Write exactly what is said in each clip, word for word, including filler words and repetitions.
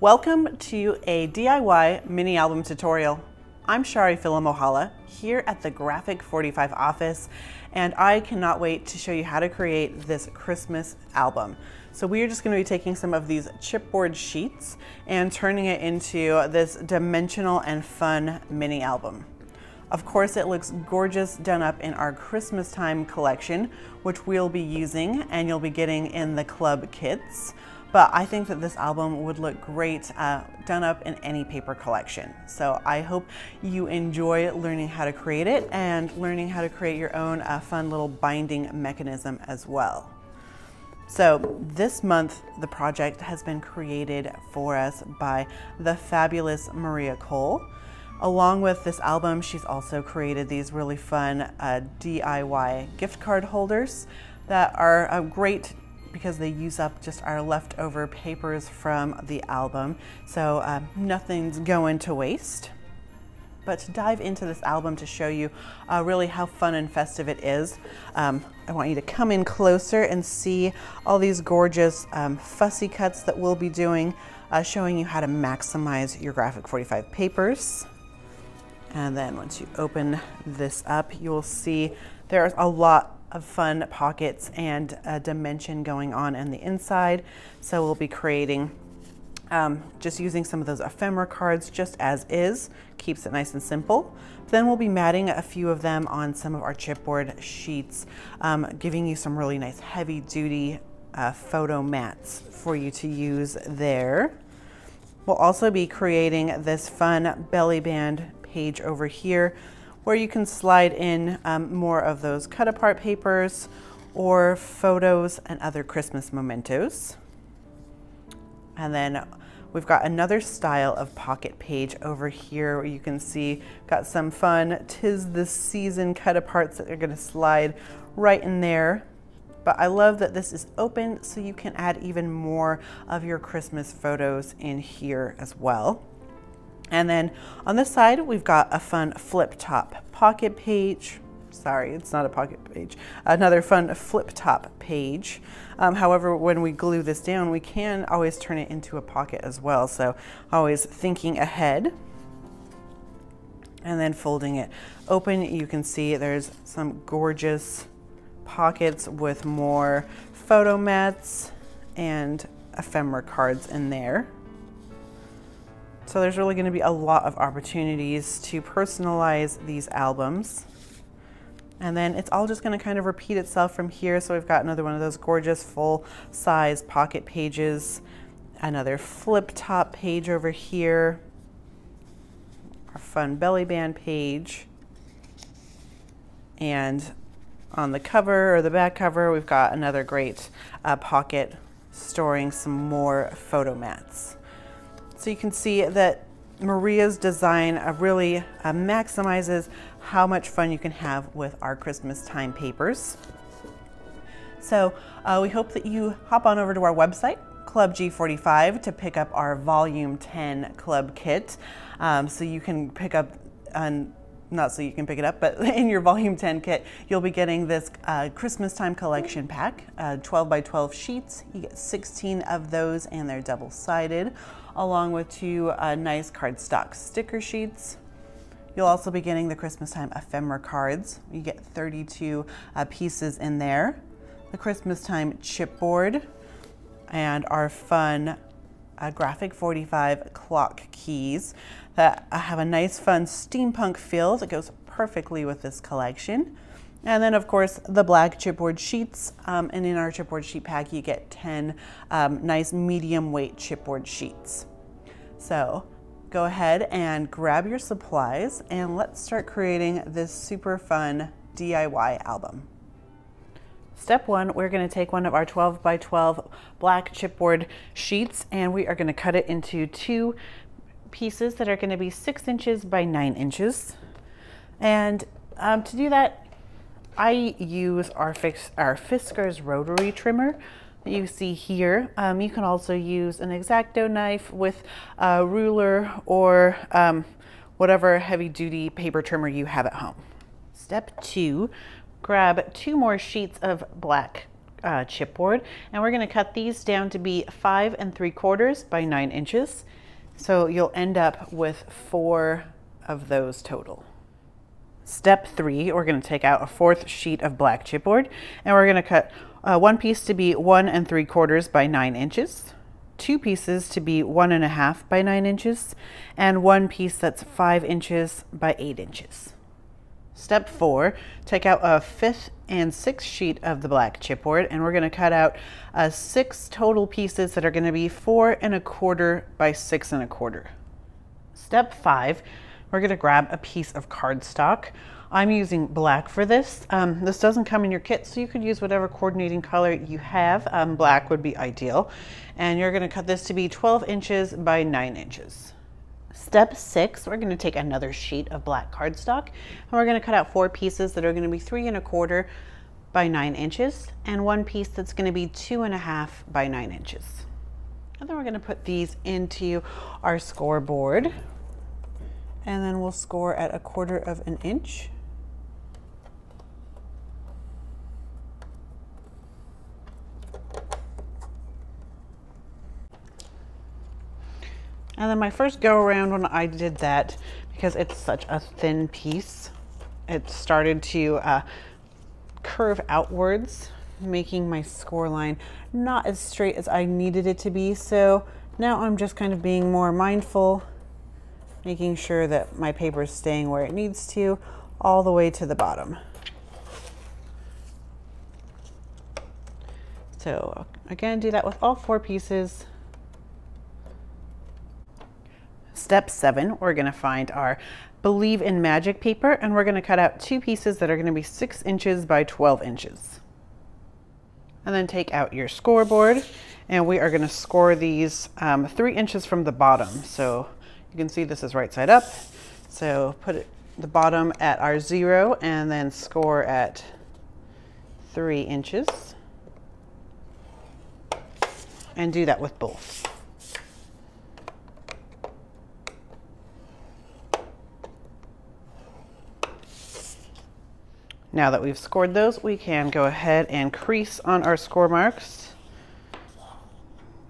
Welcome to a D I Y mini album tutorial. I'm Charee Filimoehala here at the Graphic forty-five office, and I cannot wait to show you how to create this Christmas album. So we are just going to be taking some of these chipboard sheets and turning it into this dimensional and fun mini album. Of course, it looks gorgeous done up in our Christmas Time collection, which we'll be using and you'll be getting in the club kits. But I think that this album would look great uh, done up in any paper collection. So I hope you enjoy learning how to create it and learning how to create your own uh, fun little binding mechanism as well. So this month, the project has been created for us by the fabulous Maria Cole. Along with this album, she's also created these really fun uh, D I Y gift card holders that are uh, great because they use up just our leftover papers from the album. So uh, nothing's going to waste. But to dive into this album to show you uh, really how fun and festive it is, um, I want you to come in closer and see all these gorgeous um, fussy cuts that we'll be doing, uh, showing you how to maximize your Graphic forty-five papers. And then once you open this up, you'll see there's a lot of fun pockets and a dimension going on in the inside. So we'll be creating, um, just using some of those ephemera cards just as is, keeps it nice and simple. Then we'll be matting a few of them on some of our chipboard sheets, um, giving you some really nice heavy duty uh, photo mats for you to use there. We'll also be creating this fun belly band page over here where you can slide in um, more of those cut apart papers or photos and other Christmas mementos. And then we've got another style of pocket page over here where you can see got some fun 'Tis the Season cut aparts that are going to slide right in there. But I love that this is open so you can add even more of your Christmas photos in here as well. And then on this side, we've got a fun flip top pocket page. Sorry, it's not a pocket page. Another fun flip top page. Um, however, when we glue this down, we can always turn it into a pocket as well. So always thinking ahead. And then folding it open, you can see there's some gorgeous pockets with more photo mats and ephemera cards in there. So there's really going to be a lot of opportunities to personalize these albums. And then it's all just going to kind of repeat itself from here. So we've got another one of those gorgeous full-size pocket pages, another flip-top page over here, our fun belly band page, and on the cover or the back cover, we've got another great uh, pocket storing some more photo mats. So you can see that Maria's design really maximizes how much fun you can have with our Christmas Time papers. So uh, we hope that you hop on over to our website, Club G forty-five, to pick up our Volume ten Club Kit. Um, so you can pick up, on, not so you can pick it up, but in your Volume ten kit, you'll be getting this uh, Christmas Time collection pack, uh, twelve by twelve sheets. You get sixteen of those and they're double-sided, along with two uh, nice cardstock sticker sheets. You'll also be getting the Christmas Time ephemera cards. You get thirty-two uh, pieces in there. The Christmas Time chipboard and our fun uh, Graphic forty-five clock keys that have a nice fun steampunk feel that goes perfectly with this collection. And then of course the black chipboard sheets, um, and in our chipboard sheet pack you get ten um, nice medium weight chipboard sheets. So go ahead and grab your supplies and let's start creating this super fun D I Y album. Step one, we're going to take one of our twelve by twelve black chipboard sheets and we are going to cut it into two pieces that are going to be six inches by nine inches. And um, to do that, I use our, fix, our Fiskars rotary trimmer that you see here. Um, you can also use an X-Acto knife with a ruler or um, whatever heavy-duty paper trimmer you have at home. Step two, grab two more sheets of black uh, chipboard, and we're going to cut these down to be five and three quarters by nine inches. So you'll end up with four of those total. Step three, we're going to take out a fourth sheet of black chipboard, and we're going to cut uh, one piece to be one and three quarters by nine inches, two pieces to be one and a half by nine inches, and one piece that's five inches by eight inches. Step four, take out a fifth and sixth sheet of the black chipboard, and we're going to cut out uh, six total pieces that are going to be four and a quarter by six and a quarter. Step five, we're going to grab a piece of cardstock. I'm using black for this. Um, this doesn't come in your kit, so you could use whatever coordinating color you have. Um, black would be ideal. And you're going to cut this to be twelve inches by nine inches. Step six, we're going to take another sheet of black cardstock, and we're going to cut out four pieces that are going to be three and a quarter by nine inches, and one piece that's going to be two and a half by nine inches. And then we're going to put these into our scoreboard. And then we'll score at a quarter of an inch. And then my first go around when I did that, because it's such a thin piece, it started to uh, curve outwards, making my score line not as straight as I needed it to be. So now I'm just kind of being more mindful, making sure that my paper is staying where it needs to, all the way to the bottom. So again, do that with all four pieces. Step seven, we're going to find our Believe in Magic paper, and we're going to cut out two pieces that are going to be six inches by twelve inches. And then take out your scoreboard, and we are going to score these um, three inches from the bottom. So you can see this is right side up, so put it, the bottom at our zero, and then score at three inches, and do that with both. Now that we've scored those, we can go ahead and crease on our score marks,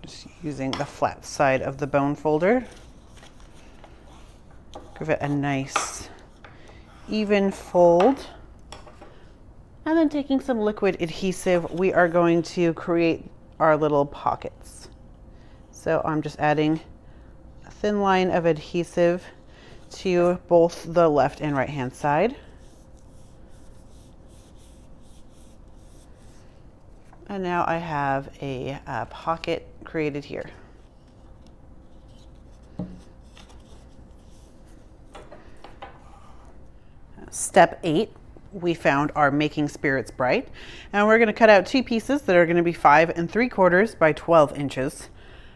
just using the flat side of the bone folder. Give it a nice even fold. And then taking some liquid adhesive, we are going to create our little pockets. So I'm just adding a thin line of adhesive to both the left and right hand side. And now I have a, a pocket created here. Step eight, we found our Making Spirits Bright, and we're going to cut out two pieces that are going to be five and three quarters by twelve inches.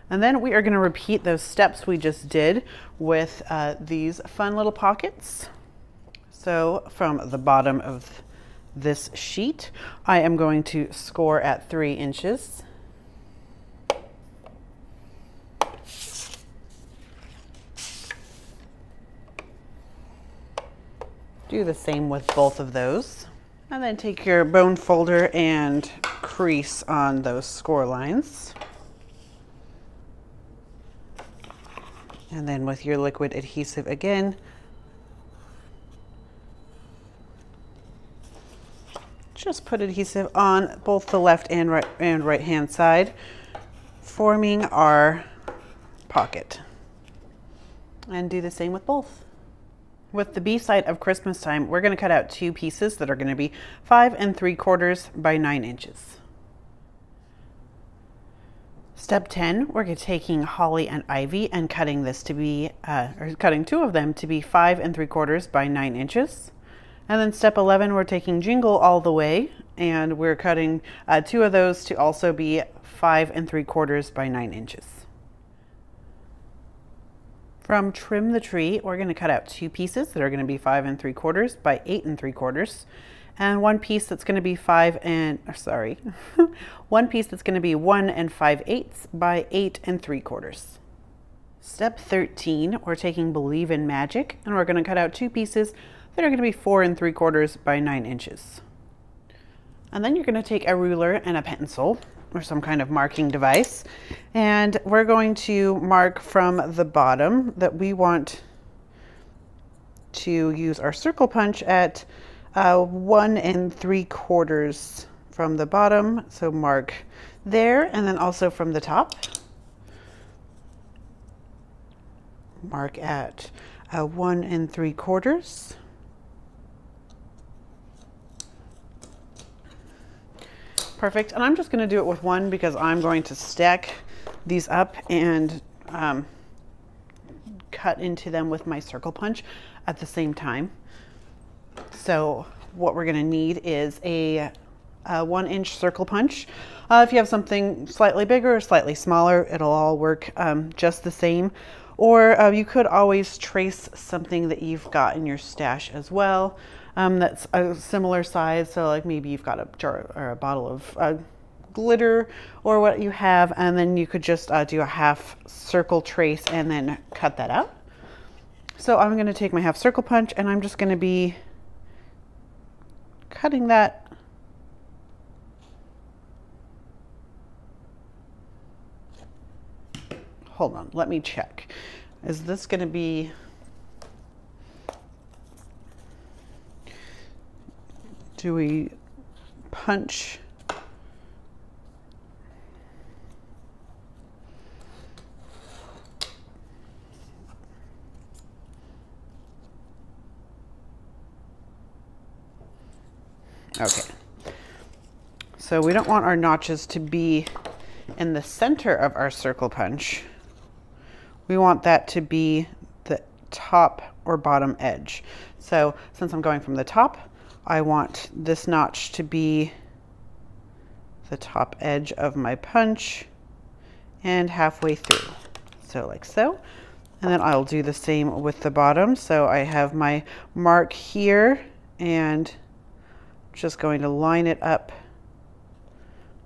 And then we are going to repeat those steps we just did with uh, these fun little pockets. So from the bottom of this sheet, I am going to score at three inches. Do the same with both of those, and then take your bone folder and crease on those score lines. And then with your liquid adhesive again, just put adhesive on both the left and right and right hand side, forming our pocket, and do the same with both. With the B side of Christmas Time, we're going to cut out two pieces that are going to be five and three quarters by nine inches. Step ten, we're taking Holly and Ivy and cutting this to be, uh, or cutting two of them to be five and three quarters by nine inches. And then step eleven, we're taking Jingle All the Way, and we're cutting uh, two of those to also be five and three quarters by nine inches. From Trim the Tree, we're going to cut out two pieces that are going to be five and three quarters by eight and three quarters, and one piece that's going to be five and sorry, one piece that's going to be one and five eighths by eight and three quarters. Step thirteen, we're taking Believe in Magic, and we're going to cut out two pieces that are going to be four and three quarters by nine inches. And then you're going to take a ruler and a pencil or some kind of marking device, and we're going to mark from the bottom that we want to use our circle punch at uh, one and three quarters from the bottom. So mark there, and then also from the top, mark at uh, one and three quarters. Perfect. And I'm just going to do it with one because I'm going to stack these up and um, cut into them with my circle punch at the same time. So what we're going to need is a, a one inch circle punch. Uh, if you have something slightly bigger or slightly smaller, it'll all work um, just the same. Or uh, you could always trace something that you've got in your stash as well. Um, that's a similar size, so like maybe you've got a jar or a bottle of uh, glitter or what you have, and then you could just uh, do a half circle trace and then cut that out. So I'm going to take my half circle punch and I'm just going to be cutting that . Hold on, let me check. Is this going to be Do we punch? Okay. So we don't want our notches to be in the center of our circle punch. We want that to be the top or bottom edge. So since I'm going from the top, I want this notch to be the top edge of my punch and halfway through. So like so. And then I'll do the same with the bottom. So I have my mark here and just going to line it up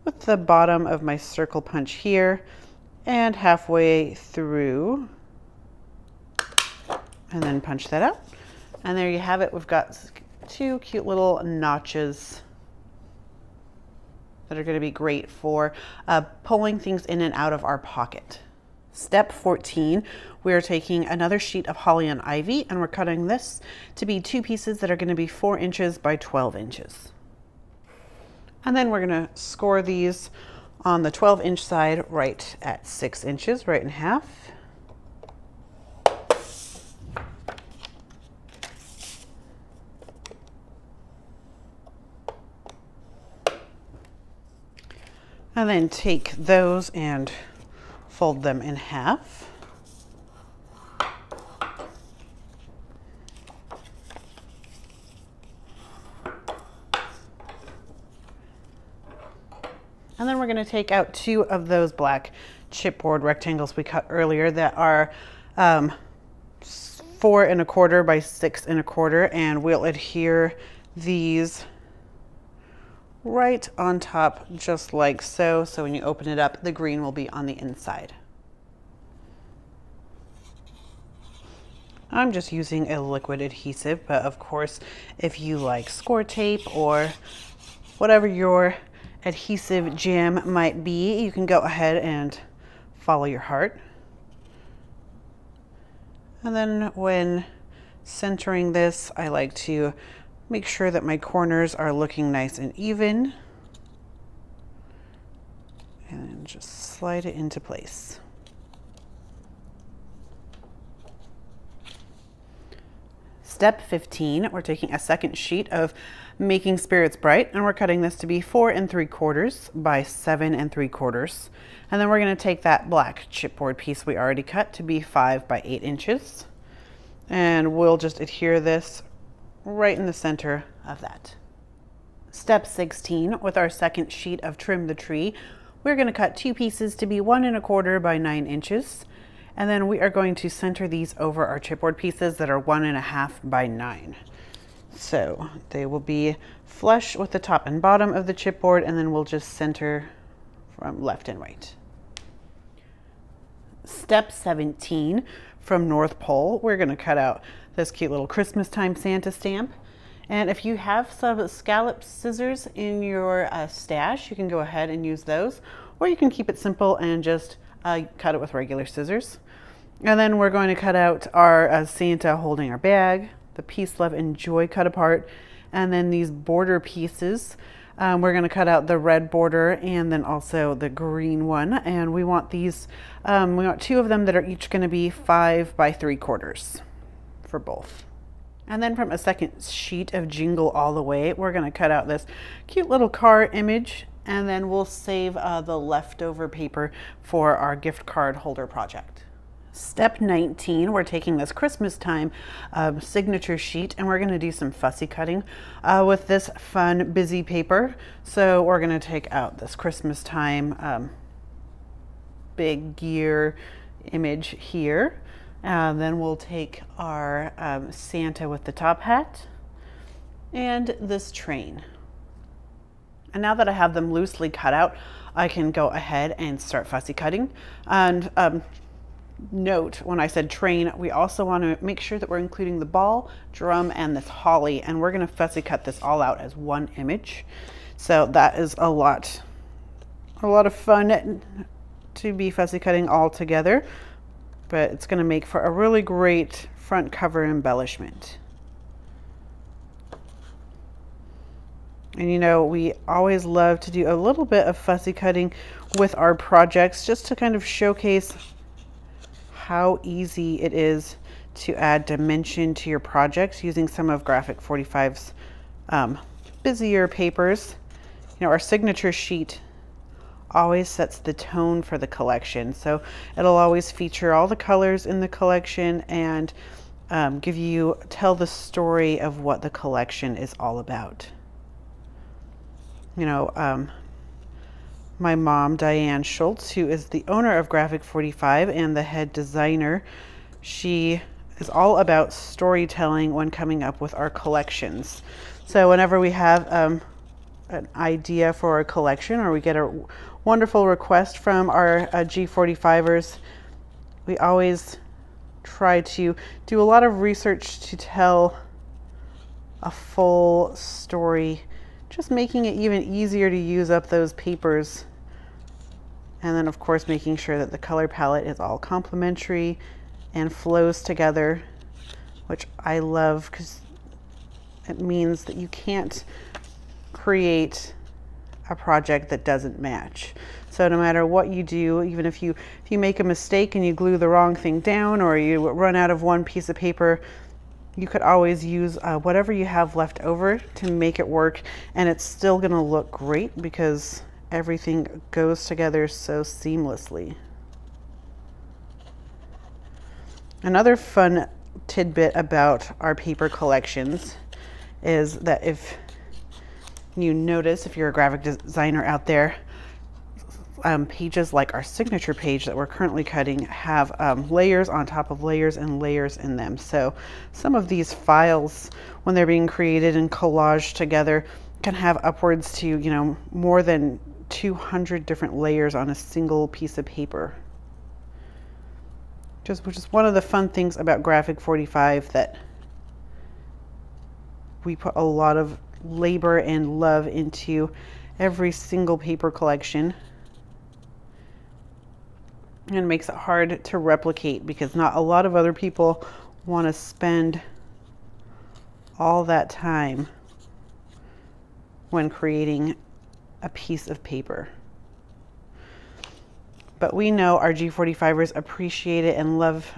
with the bottom of my circle punch here and halfway through, and then punch that out. And there you have it. We've got two cute little notches that are going to be great for uh, pulling things in and out of our pocket. Step fourteen, we're taking another sheet of holly and ivy and we're cutting this to be two pieces that are going to be four inches by twelve inches. And then we're going to score these on the twelve inch side right at six inches, right in half. And then take those and fold them in half. And then we're going to take out two of those black chipboard rectangles we cut earlier that are um, four and a quarter by six and a quarter, and we'll adhere these right on top, just like so. So when you open it up, the green will be on the inside. I'm just using a liquid adhesive, but of course, if you like score tape or whatever your adhesive jam might be, you can go ahead and follow your heart. And then when centering this, I like to make sure that my corners are looking nice and even, and just slide it into place. Step fifteen, we're taking a second sheet of Making Spirits Bright and we're cutting this to be four and three quarters by seven and three quarters. And then we're going to take that black chipboard piece we already cut to be five by eight inches. And we'll just adhere this right in the center of that. Step sixteen, with our second sheet of Trim the Tree, we're going to cut two pieces to be one and a quarter by nine inches. And then we are going to center these over our chipboard pieces that are one and a half by nine. So they will be flush with the top and bottom of the chipboard, and then we'll just center from left and right. Step seventeen, from North Pole, we're going to cut out this cute little Christmas Time Santa stamp, And if you have some scallop scissors in your uh, stash, you can go ahead and use those, or you can keep it simple and just uh, cut it with regular scissors. And then we're going to cut out our uh, Santa holding our bag, the peace, love, and joy cut apart, and then these border pieces. Um, we're going to cut out the red border and then also the green one. And we want these, um, we want two of them that are each going to be five by three quarters for both. And then from a second sheet of Jingle All the Way, we're going to cut out this cute little car image, and then we'll save uh, the leftover paper for our gift card holder project. Step nineteen, we're taking this Christmas Time um, signature sheet, and we're going to do some fussy cutting uh, with this fun busy paper. So we're going to take out this Christmas Time um, big gear image here. And then we'll take our um, Santa with the top hat and this train. And now that I have them loosely cut out, I can go ahead and start fussy cutting. And um, note, when I said train, we also want to make sure that we're including the ball, drum, and this holly. And we're going to fussy cut this all out as one image. So that is a lot, a lot of fun to be fussy cutting all together. But it's going to make for a really great front cover embellishment. And you know, we always love to do a little bit of fussy cutting with our projects just to kind of showcase how easy it is to add dimension to your projects using some of Graphic forty-five's um, busier papers. You know, our signature sheet always sets the tone for the collection, so it'll always feature all the colors in the collection and um, give you tell the story of what the collection is all about. You know, um, my mom, Diane Schultz, who is the owner of Graphic forty-five and the head designer, she is all about storytelling when coming up with our collections. So whenever we have um, an idea for a collection, or we get a wonderful request from our uh, G forty-fivers, we always try to do a lot of research to tell a full story, just making it even easier to use up those papers. And then of course making sure that the color palette is all complementary and flows together, which I love because it means that you can't create a project that doesn't match. So no matter what you do, even if you if you make a mistake and you glue the wrong thing down, or you run out of one piece of paper, you could always use uh, whatever you have left over to make it work, and it's still going to look great because everything goes together so seamlessly. Another fun tidbit about our paper collections is that if you notice, if you're a graphic designer out there, um, pages like our signature page that we're currently cutting have um, layers on top of layers and layers in them. So some of these files, when they're being created and collaged together, can have upwards to, you know, more than two hundred different layers on a single piece of paper. Just, which is one of the fun things about Graphic forty-five, that we put a lot of labor and love into every single paper collection, and makes it hard to replicate because not a lot of other people want to spend all that time when creating a piece of paper. But we know our G forty-fivers appreciate it and love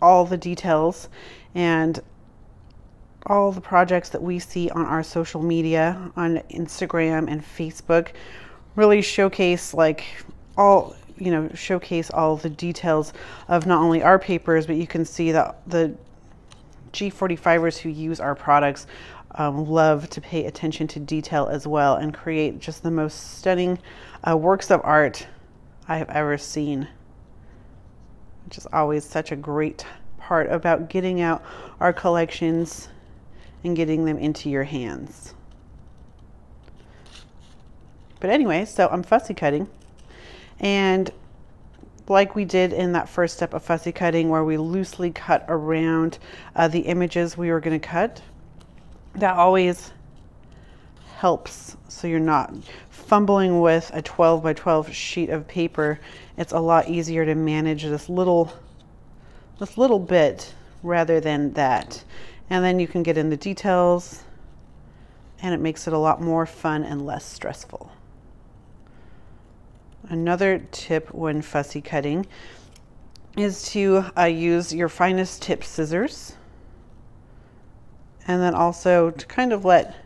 all the details and all the projects that we see on our social media, on Instagram and Facebook, really showcase like all, you know, showcase all the details of not only our papers, but you can see that the G forty-fivers who use our products um, love to pay attention to detail as well and create just the most stunning uh, works of art I have ever seen, which is always such a great part about getting out our collections and getting them into your hands. But anyway, so I'm fussy cutting, and like we did in that first step of fussy cutting where we loosely cut around uh, the images we were going to cut, that always helps, so you're not fumbling with a twelve by twelve sheet of paper. It's a lot easier to manage this little this little bit rather than that. And then you can get in the details, and it makes it a lot more fun and less stressful. Another tip when fussy cutting is to uh, use your finest tip scissors, and then also to kind of let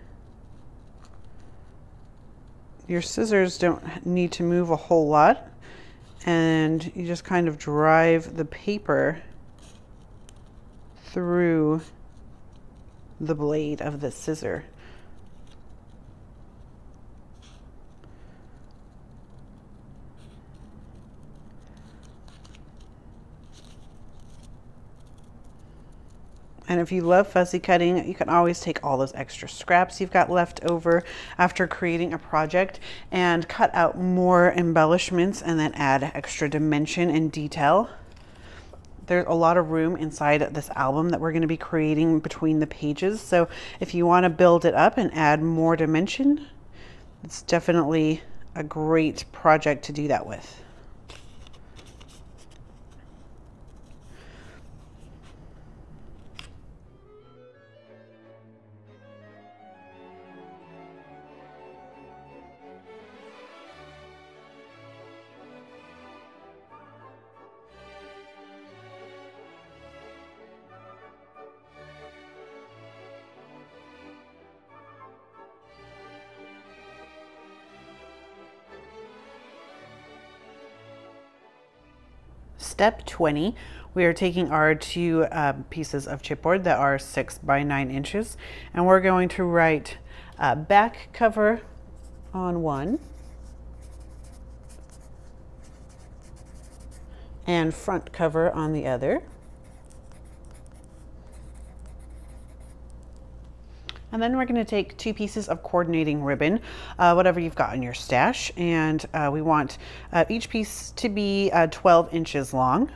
your scissors don't need to move a whole lot, and you just kind of drive the paper through the blade of the scissor. And if you love fussy cutting, you can always take all those extra scraps you've got left over after creating a project and cut out more embellishments and then add extra dimension and detail. There's a lot of room inside this album that we're going to be creating between the pages. So if you want to build it up and add more dimension, it's definitely a great project to do that with. Step twenty, we are taking our two uh, pieces of chipboard that are six by nine inches, and we're going to write uh, back cover on one and front cover on the other. And then we're going to take two pieces of coordinating ribbon, uh, whatever you've got in your stash, and uh, we want uh, each piece to be uh, twelve inches long,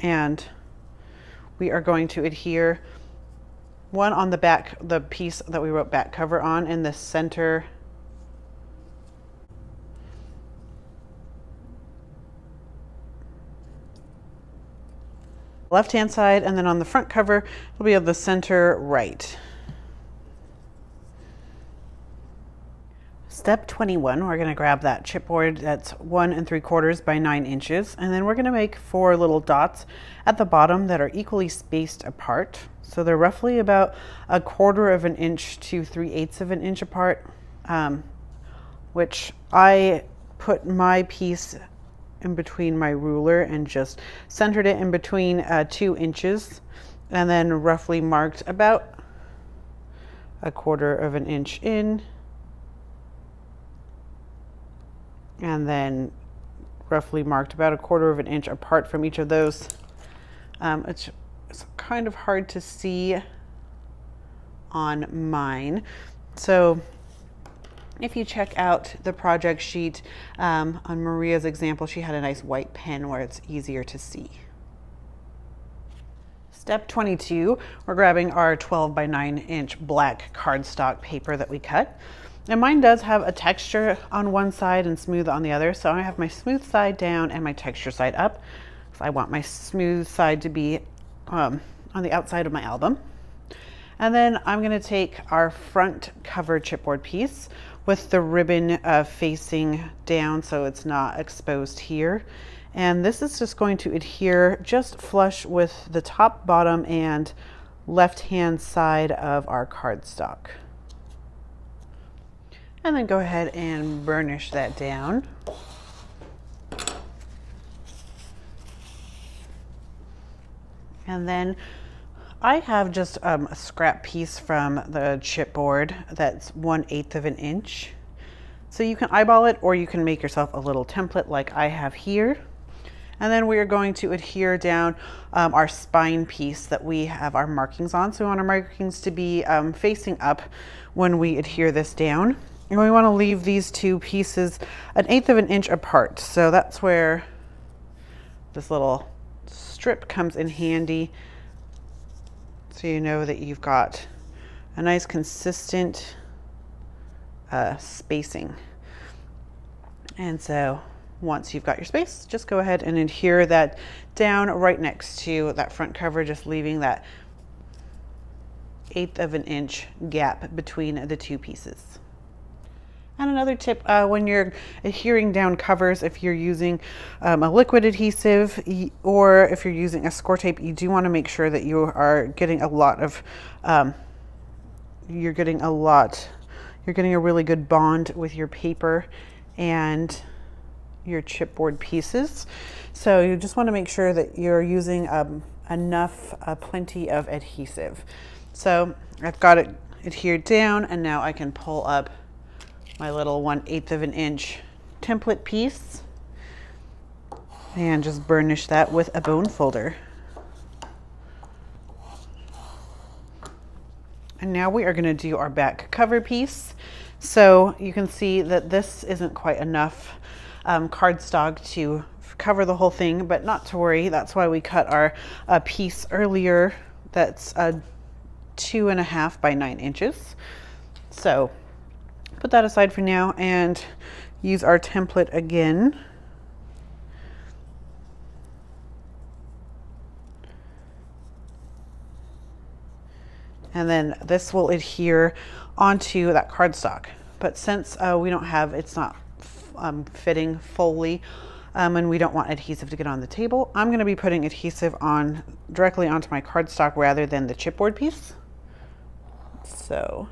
and we are going to adhere one on the back, the piece that we wrote back cover on, in the center left hand side, and then on the front cover it'll be of the center right. Step twenty-one, we're going to grab that chipboard that's one and three quarters by nine inches, and then we're going to make four little dots at the bottom that are equally spaced apart. So they're roughly about a quarter of an inch to three eighths of an inch apart, um, which I put my piece in between my ruler and just centered it in between uh, two inches, and then roughly marked about a quarter of an inch in, and then roughly marked about a quarter of an inch apart from each of those. Um, it's, it's kind of hard to see on mine. So if you check out the project sheet, um, on Maria's example, she had a nice white pen where it's easier to see. Step twenty-two, we're grabbing our twelve by nine inch black cardstock paper that we cut. And mine does have a texture on one side and smooth on the other, so I have my smooth side down and my texture side up. So I want my smooth side to be um, on the outside of my album. And then I'm going to take our front cover chipboard piece with the ribbon uh, facing down so it's not exposed here. And this is just going to adhere just flush with the top, bottom, and left-hand side of our cardstock. And then go ahead and burnish that down. And then I have just um, a scrap piece from the chipboard that's one eighth of an inch. So you can eyeball it, or you can make yourself a little template like I have here. And then we are going to adhere down um, our spine piece that we have our markings on. So we want our markings to be um, facing up when we adhere this down. And we want to leave these two pieces an eighth of an inch apart. So that's where this little strip comes in handy. So you know that you've got a nice consistent uh, spacing. And so once you've got your space, just go ahead and adhere that down right next to that front cover, just leaving that eighth of an inch gap between the two pieces. And another tip, uh, when you're adhering down covers, if you're using um, a liquid adhesive or if you're using a score tape, you do want to make sure that you are getting a lot of, um, you're getting a lot, you're getting a really good bond with your paper and your chipboard pieces. So you just want to make sure that you're using um, enough, uh, plenty of adhesive. So I've got it adhered down, and now I can pull up my little one eighth of an inch template piece and just burnish that with a bone folder. And now we are going to do our back cover piece. So you can see that this isn't quite enough um, cardstock to cover the whole thing, but not to worry. That's why we cut our uh, piece earlier that's uh, two and a half by nine inches. So put that aside for now and use our template again. And then this will adhere onto that cardstock. But since uh, we don't have, it's not um, fitting fully, um, and we don't want adhesive to get on the table, I'm going to be putting adhesive on directly onto my cardstock rather than the chipboard piece. So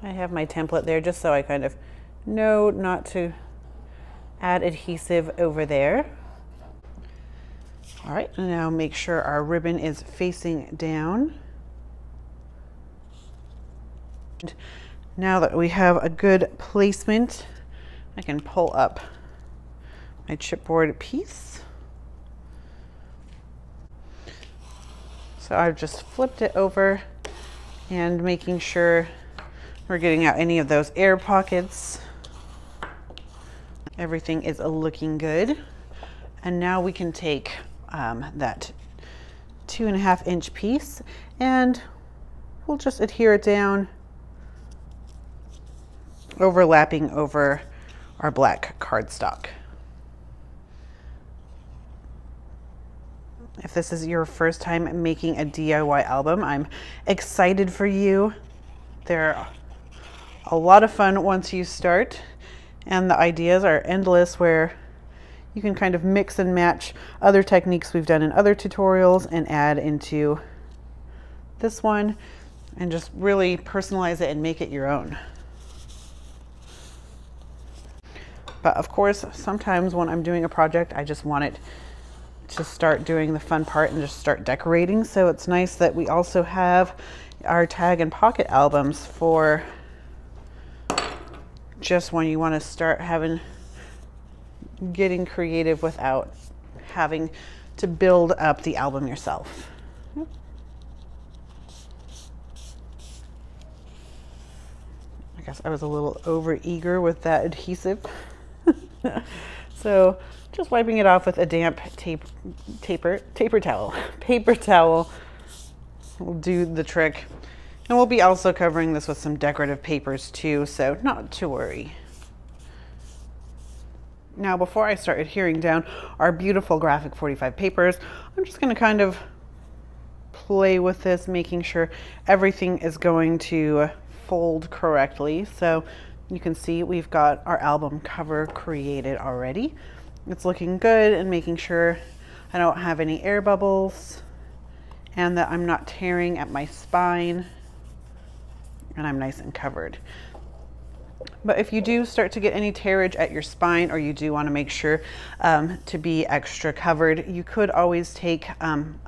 I have my template there just so I kind of know not to add adhesive over there. All right, and now make sure our ribbon is facing down. Now that we have a good placement, I can pull up my chipboard piece. So I've just flipped it over and making sure we're getting out any of those air pockets. Everything is looking good. And now we can take um, that two and a half inch piece and we'll just adhere it down, overlapping over our black cardstock. If this is your first time making a D I Y album, I'm excited for you. There are a lot of fun once you start, and the ideas are endless, where you can kind of mix and match other techniques we've done in other tutorials and add into this one and just really personalize it and make it your own. But of course, sometimes when I'm doing a project, I just want it to start doing the fun part and just start decorating. So it's nice that we also have our tag and pocket albums for just when you want to start having, getting creative without having to build up the album yourself. I guess I was a little over eager with that adhesive. So just wiping it off with a damp tape, taper, taper towel, paper towel will do the trick. And we'll be also covering this with some decorative papers too, so not to worry. Now, before I start adhering down our beautiful Graphic forty-five papers, I'm just going to kind of play with this, making sure everything is going to fold correctly. So you can see we've got our album cover created already. It's looking good, and making sure I don't have any air bubbles and that I'm not tearing at my spine. And I'm nice and covered. But if you do start to get any tearage at your spine, or you do want to make sure um, to be extra covered, you could always take um,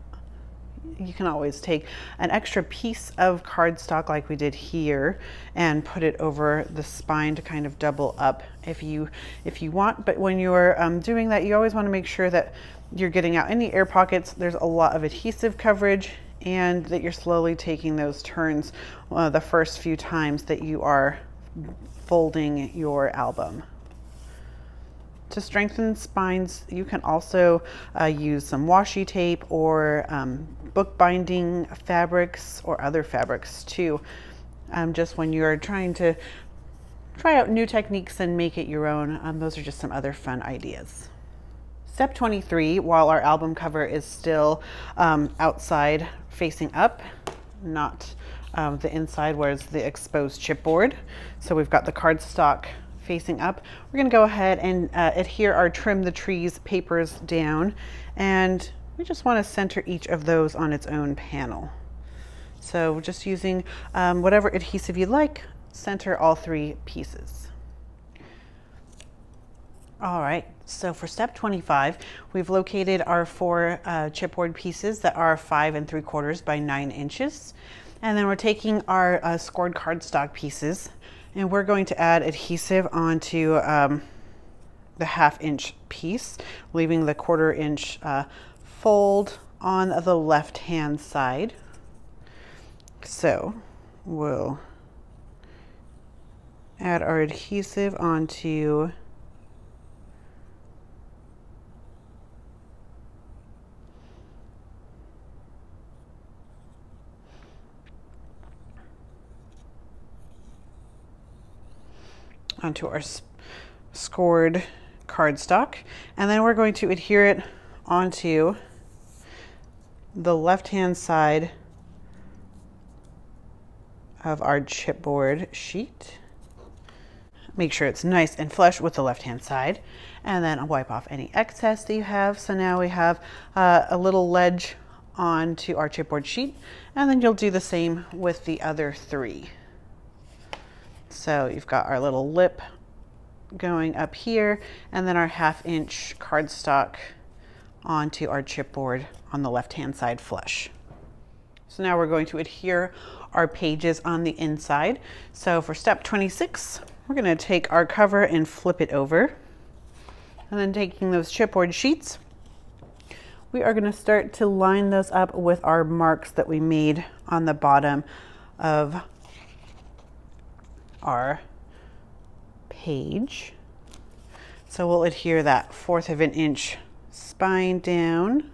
you can always take an extra piece of cardstock like we did here and put it over the spine to kind of double up if you if you want. But when you're um, doing that, you always want to make sure that you're getting out any air pockets. There's a lot of adhesive coverage, and that you're slowly taking those turns uh, the first few times that you are folding your album. To strengthen spines, you can also uh, use some washi tape or um, bookbinding fabrics or other fabrics too. Um, just when you're trying to try out new techniques and make it your own, um, those are just some other fun ideas. Step twenty-three, while our album cover is still um, outside facing up, not um, the inside where it's the exposed chipboard. So we've got the cardstock facing up. We're going to go ahead and uh, adhere our Trim the Trees papers down, and we just want to center each of those on its own panel. So just using um, whatever adhesive you like, center all three pieces. All right, so for step twenty-five, we've located our four uh, chipboard pieces that are five and three quarters by nine inches. And then we're taking our uh, scored cardstock pieces, and we're going to add adhesive onto um, the half inch piece, leaving the quarter inch uh, fold on the left hand side. So we'll add our adhesive onto onto our scored cardstock, and then we're going to adhere it onto the left-hand side of our chipboard sheet. Make sure it's nice and flush with the left-hand side, and then wipe off any excess that you have. So now we have uh, a little ledge onto our chipboard sheet, and then you'll do the same with the other three. So you've got our little lip going up here, and then our half inch cardstock onto our chipboard on the left-hand side flush. So now we're going to adhere our pages on the inside. So for step twenty-six, we're going to take our cover and flip it over. And then taking those chipboard sheets, we are going to start to line those up with our marks that we made on the bottom of our page. So we'll adhere that fourth of an inch spine down.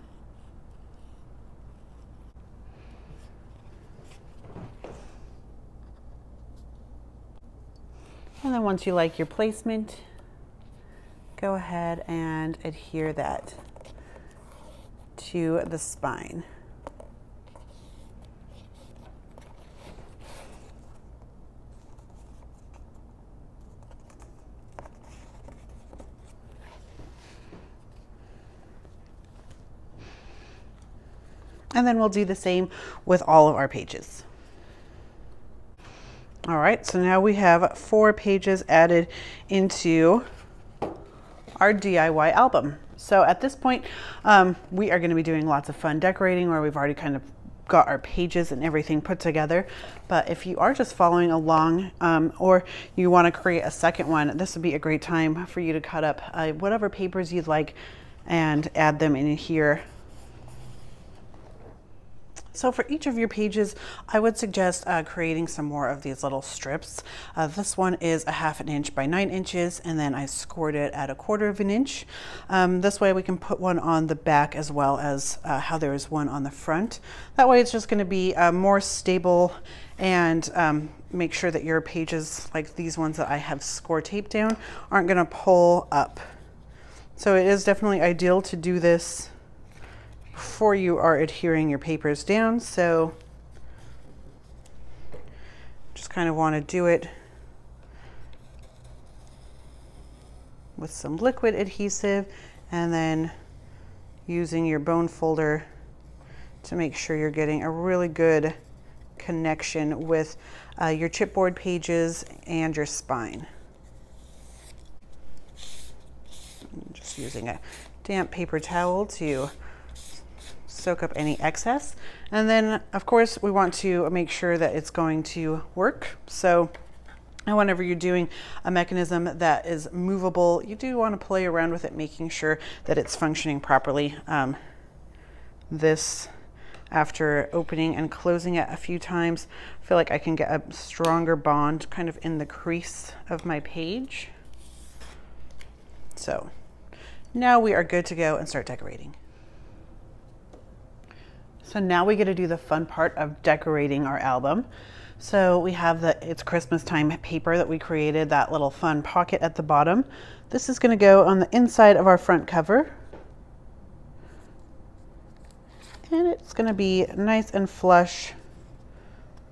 And then once you like your placement, go ahead and adhere that to the spine. And then we'll do the same with all of our pages. All right, so now we have four pages added into our D I Y album. So at this point, um, we are going to be doing lots of fun decorating, where we've already kind of got our pages and everything put together. But if you are just following along, um, or you want to create a second one, this would be a great time for you to cut up uh, whatever papers you'd like and add them in here. So for each of your pages, I would suggest uh, creating some more of these little strips. Uh, this one is a half an inch by nine inches, and then I scored it at a quarter of an inch. Um, this way we can put one on the back as well as uh, how there is one on the front. That way it's just going to be uh, more stable, and um, make sure that your pages, like these ones that I have score taped down, aren't going to pull up. So it is definitely ideal to do this before you are adhering your papers down. So just kind of want to do it with some liquid adhesive, and then using your bone folder to make sure you're getting a really good connection with uh, your chipboard pages and your spine. Just using a damp paper towel to soak up any excess. And then of course we want to make sure that it's going to work. So whenever you're doing a mechanism that is movable, you do want to play around with it, making sure that it's functioning properly. Um, this, after opening and closing it a few times, I feel like I can get a stronger bond kind of in the crease of my page. So Now we are good to go and start decorating. So now we get to do the fun part of decorating our album. So we have the It's Christmas Time paper that we created, that little fun pocket at the bottom. This is going to go on the inside of our front cover. And it's going to be nice and flush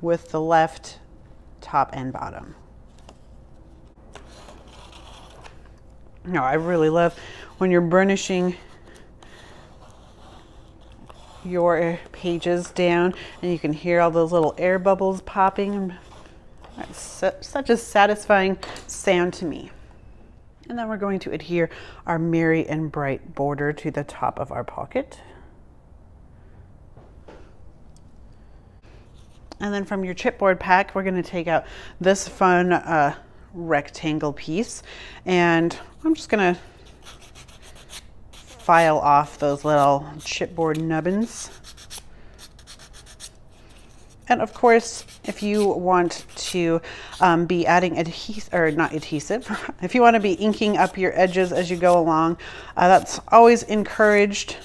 with the left top and bottom. No, I really love when you're burnishing your pages down and you can hear all those little air bubbles popping. That's such a satisfying sound to me. And then we're going to adhere our merry and bright border to the top of our pocket. And then from your chipboard pack, we're going to take out this fun uh, rectangle piece, and I'm just going to file off those little chipboard nubbins. And of course, if you want to um, be adding adhesive, or not adhesive, if you want to be inking up your edges as you go along, uh, that's always encouraged.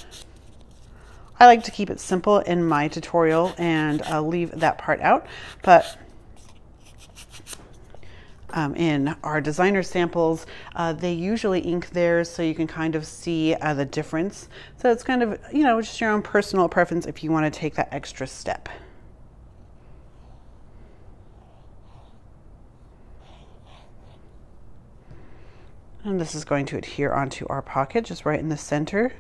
I like to keep it simple in my tutorial and uh, leave that part out, but um, in our designer samples, uh, they usually ink theirs so you can kind of see uh, the difference. So it's kind of, you know, just your own personal preference if you want to take that extra step. And this is going to adhere onto our pocket, just right in the center.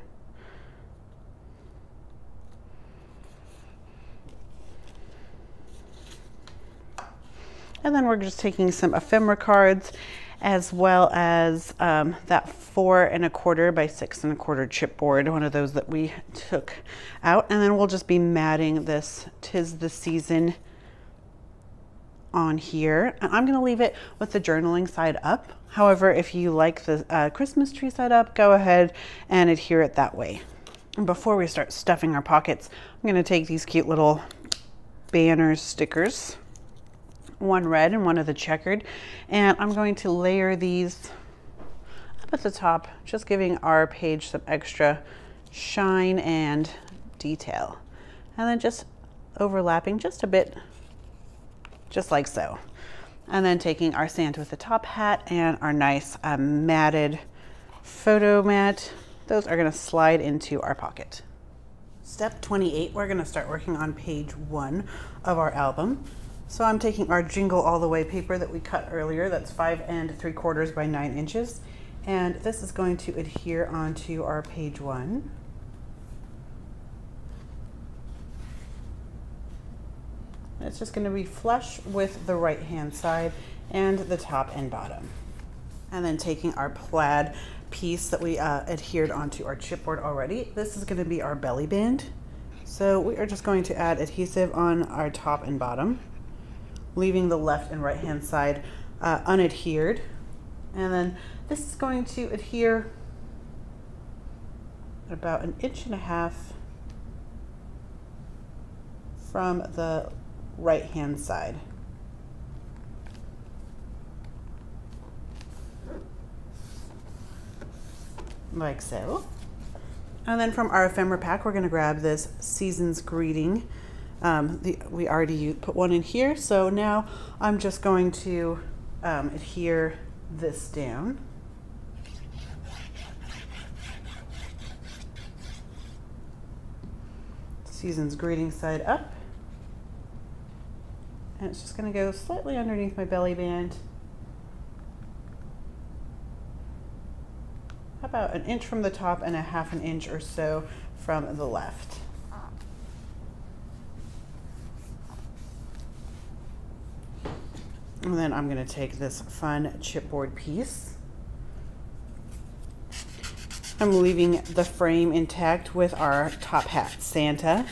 And then we're just taking some ephemera cards, as well as um, that four and a quarter by six and a quarter chipboard, one of those that we took out. And then we'll just be matting this "Tis the Season" on here. And I'm gonna leave it with the journaling side up. However, if you like the uh, Christmas tree side up, go ahead and adhere it that way. And before we start stuffing our pockets, I'm gonna take these cute little banner stickers, one red and one of the checkered, and I'm going to layer these up at the top, just giving our page some extra shine and detail, and then just overlapping just a bit, just like so. And then taking our Santa with the top hat and our nice um, matted photo mat, those are going to slide into our pocket. Step twenty-eight, we're going to start working on page one of our album. So I'm taking our Jingle All the Way paper that we cut earlier, that's five and three quarters by nine inches. And this is going to adhere onto our page one. And it's just gonna be flush with the right-hand side and the top and bottom. And then taking our plaid piece that we uh, adhered onto our chipboard already, this is gonna be our belly band. So we are just going to add adhesive on our top and bottom, leaving the left and right hand side uh, unadhered. And then this is going to adhere at about an inch and a half from the right hand side. Like so. And then from our ephemera pack, we're gonna grab this Season's Greeting. Um, the, we already put one in here, so now I'm just going to um, adhere this down. Season's Greeting side up. And it's just going to go slightly underneath my belly band, about an inch from the top and a half an inch or so from the left. And then I'm going to take this fun chipboard piece. I'm leaving the frame intact with our top hat Santa.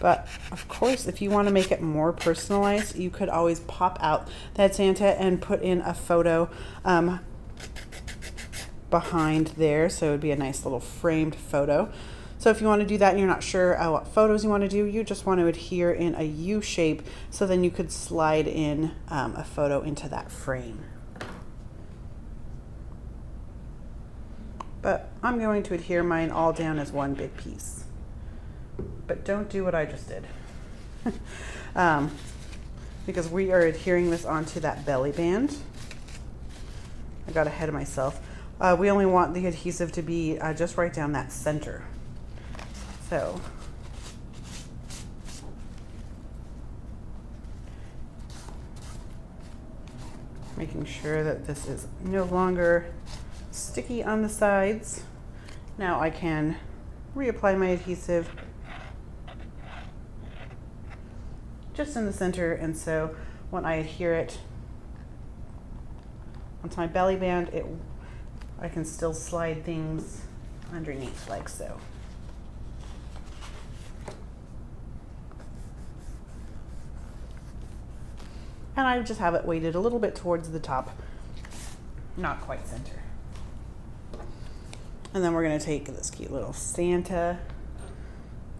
But of course, if you want to make it more personalized, you could always pop out that Santa and put in a photo um, behind there. So it would be a nice little framed photo. So if you want to do that and you're not sure uh, what photos you want to do, you just want to adhere in a U shape, so then you could slide in um, a photo into that frame. but I'm going to adhere mine all down as one big piece. But don't do what I just did. um, because we are adhering this onto that belly band. I got ahead of myself. Uh, we only want the adhesive to be uh, just right down that center. So making sure that this is no longer sticky on the sides. Now I can reapply my adhesive just in the center, and so when I adhere it onto my belly band, it I can still slide things underneath like so. And I just have it weighted a little bit towards the top, not quite center. And then we're going to take this cute little Santa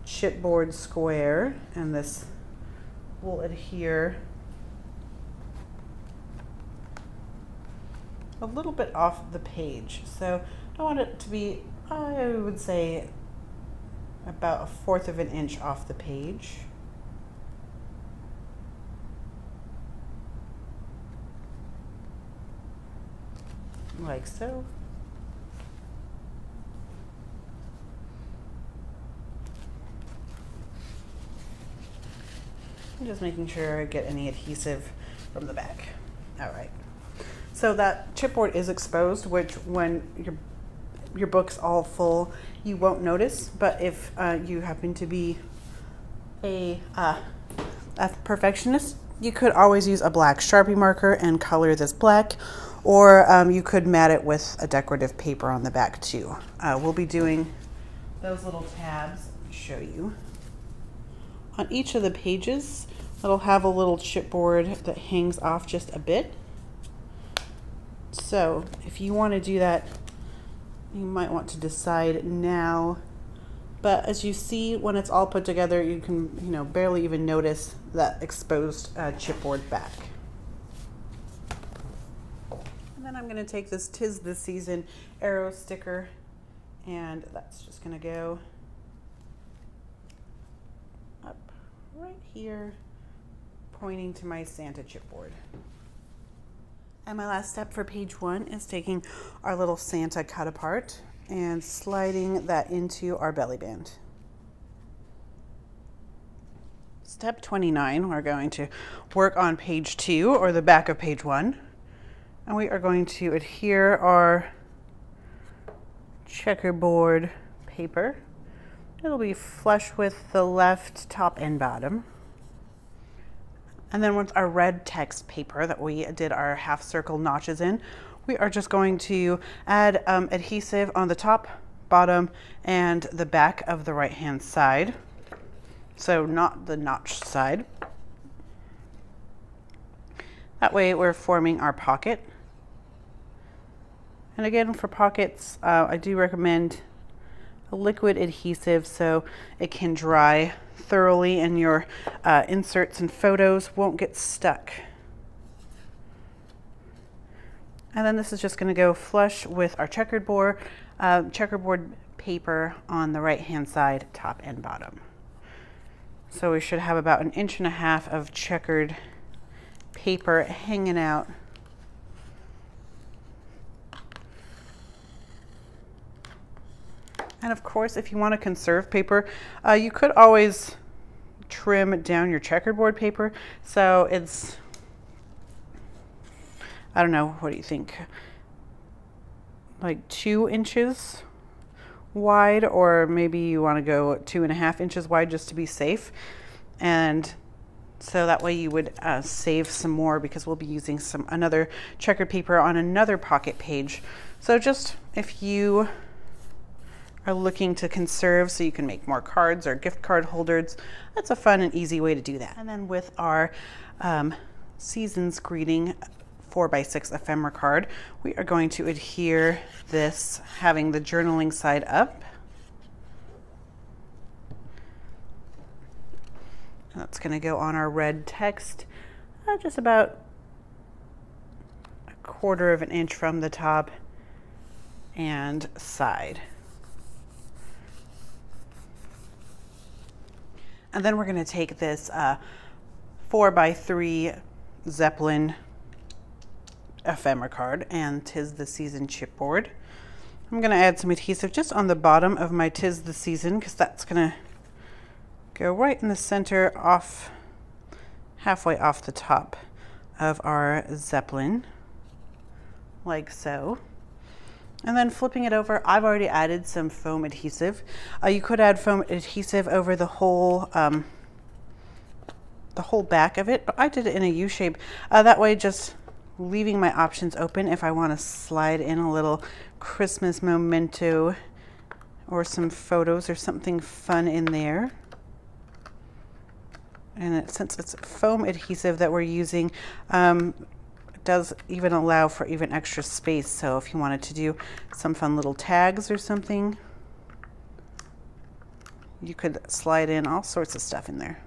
chipboard square, and this will adhere a little bit off the page. So I want it to be, I would say, about a fourth of an inch off the page. Like so. I'm just making sure I get any adhesive from the back. All right. So that chipboard is exposed, which when your your book's all full, you won't notice. But if uh, you happen to be a uh, a perfectionist, you could always use a black Sharpie marker and color this black. Or um, you could mat it with a decorative paper on the back too. Uh, we'll be doing those little tabs, show you. On each of the pages, it'll have a little chipboard that hangs off just a bit. So if you want to do that, you might want to decide now. But as you see, when it's all put together, you can you know barely even notice that exposed uh, chipboard back. I'm going to take this "Tis the Season" arrow sticker, and that's just going to go up right here, pointing to my Santa chipboard. And my last step for page one is taking our little Santa cut apart and sliding that into our belly band. Step twenty-nine, we're going to work on page two, or the back of page one. And we are going to adhere our checkerboard paper. It'll be flush with the left top and bottom. And then with our red text paper that we did our half circle notches in, we are just going to add um, adhesive on the top, bottom, and the back of the right hand side. So not the notched side. That way we're forming our pocket. And again, for pockets, uh, I do recommend a liquid adhesive so it can dry thoroughly and your uh, inserts and photos won't get stuck. And then this is just going to go flush with our checkerboard, uh, checkerboard paper on the right-hand side, top and bottom. So we should have about an inch and a half of checkered paper hanging out. And of course, if you want to conserve paper, uh, you could always trim down your checkerboard paper. So it's, I don't know, what do you think? Like two inches wide, or maybe you want to go two and a half inches wide just to be safe. And so that way you would uh, save some more, because we'll be using some another checkered paper on another pocket page. So just if you are looking to conserve so you can make more cards or gift card holders, that's a fun and easy way to do that. And then with our um, Season's Greeting four by six ephemera card, we are going to adhere this, having the journaling side up. That's going to go on our red text, uh, just about a quarter of an inch from the top and side. And then we're going to take this uh, four by three Zeppelin ephemera card, and 'Tis the Season chipboard. I'm going to add some adhesive just on the bottom of my 'Tis the Season, because that's going to go right in the center, off halfway off the top of our Zeppelin, like so. And then flipping it over, I've already added some foam adhesive. Uh, you could add foam adhesive over the whole um, the whole back of it, but I did it in a U shape. Uh, that way, just leaving my options open if I want to slide in a little Christmas memento or some photos or something fun in there. And it, since it's foam adhesive that we're using, um, does even allow for even extra space, so if you wanted to do some fun little tags or something, you could slide in all sorts of stuff in there.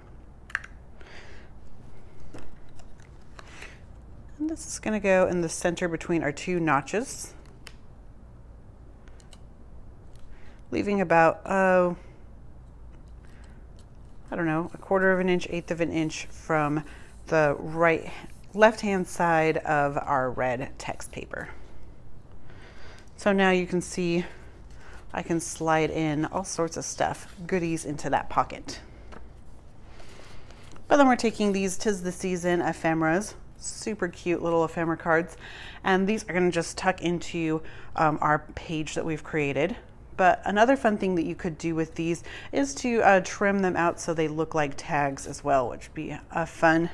And this is going to go in the center between our two notches, leaving about, oh, I don't know, a quarter of an inch, eighth of an inch from the right left-hand side of our red text paper. So now you can see I can slide in all sorts of stuff, goodies, into that pocket. But then we're taking these 'Tis the Season ephemeras, super cute little ephemera cards, and these are going to just tuck into um, our page that we've created. But another fun thing that you could do with these is to uh, trim them out so they look like tags as well, which would be a fun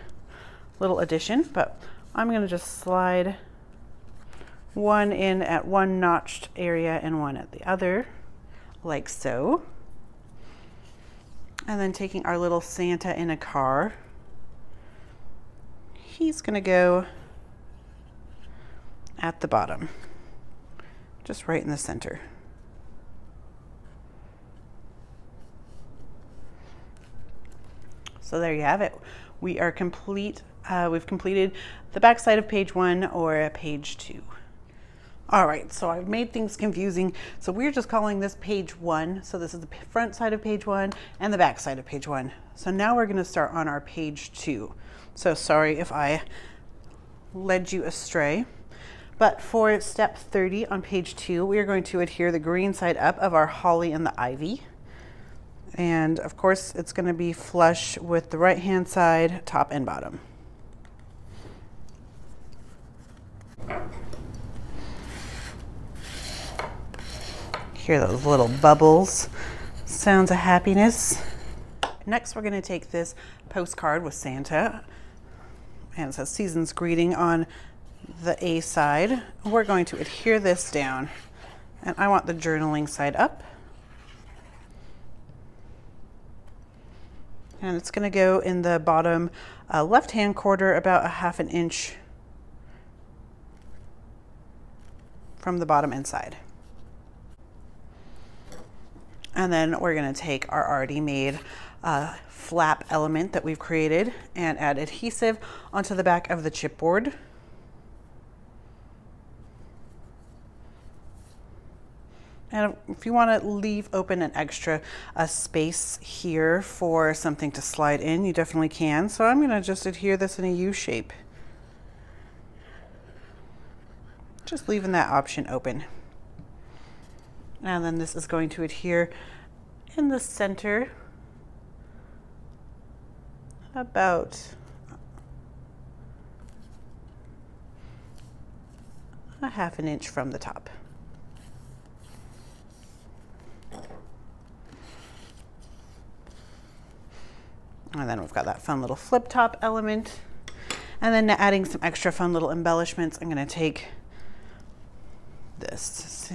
little addition. But I'm going to just slide one in at one notched area and one at the other, like so. And then taking our little Santa in a car, he's going to go at the bottom, just right in the center. So there you have it. We are complete. Uh, we've completed the back side of page one or page two. All right, so I've made things confusing. So we're just calling this page one. So this is the front side of page one and the back side of page one. So now we're gonna start on our page two. So sorry if I led you astray. But for step thirty on page two, we are going to adhere the green side up of our holly and the ivy. And of course, it's going to be flush with the right hand side, top and bottom. Hear those little bubbles, sounds of happiness. Next, we're going to take this postcard with Santa, and it says Season's Greeting on the A side. We're going to adhere this down, and I want the journaling side up. And it's going to go in the bottom uh, left-hand quarter, about a half an inch from the bottom inside. And then we're going to take our already made uh, flap element that we've created and add adhesive onto the back of the chipboard. And if you want to leave open an extra uh, space here for something to slide in, you definitely can. So I'm going to just adhere this in a U shape. Just leaving that option open. And then this is going to adhere in the center about a half an inch from the top. And then we've got that fun little flip top element. And then adding some extra fun little embellishments, I'm going to take this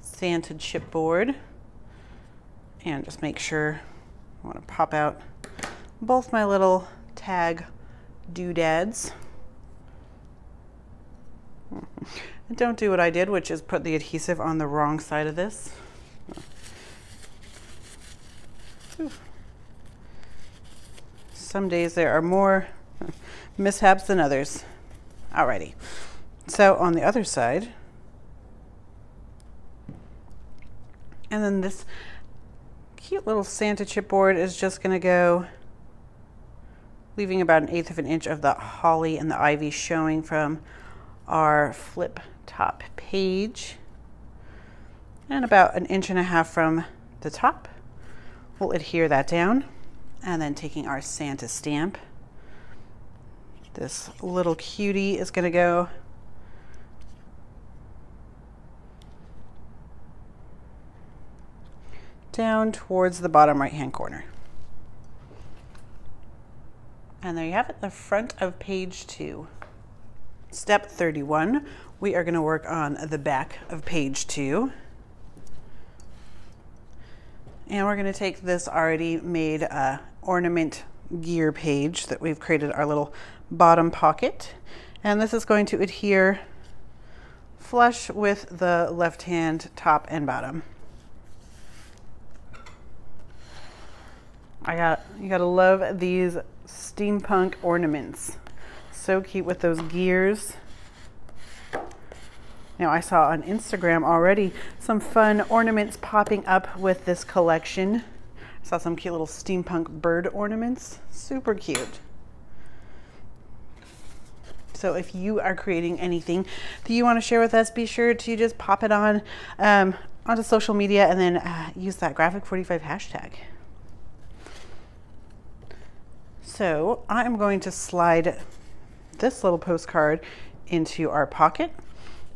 Santa chipboard and just make sure I want to pop out both my little tag doodads. And don't do what I did, which is put the adhesive on the wrong side of this. Ooh. Some days there are more mishaps than others. Alrighty. So on the other side, And then this cute little Santa chipboard is just going to go, leaving about an eighth of an inch of the holly and the ivy showing from our flip top page. And about an inch and a half from the top, we'll adhere that down. And then taking our Santa stamp, this little cutie is going to go down towards the bottom right hand corner. And there you have it, the front of page two. Step thirty-one, we are going to work on the back of page two. And we're going to take this already made uh, ornament gear page that we've created, our little bottom pocket. And this is going to adhere flush with the left hand top and bottom. I got, you gotta love these steampunk ornaments. So cute with those gears. Now I saw on Instagram already some fun ornaments popping up with this collection. I saw some cute little steampunk bird ornaments, super cute. So if you are creating anything that you wanna share with us, be sure to just pop it on um, onto social media and then uh, use that Graphic forty-five hashtag. So I'm going to slide this little postcard into our pocket.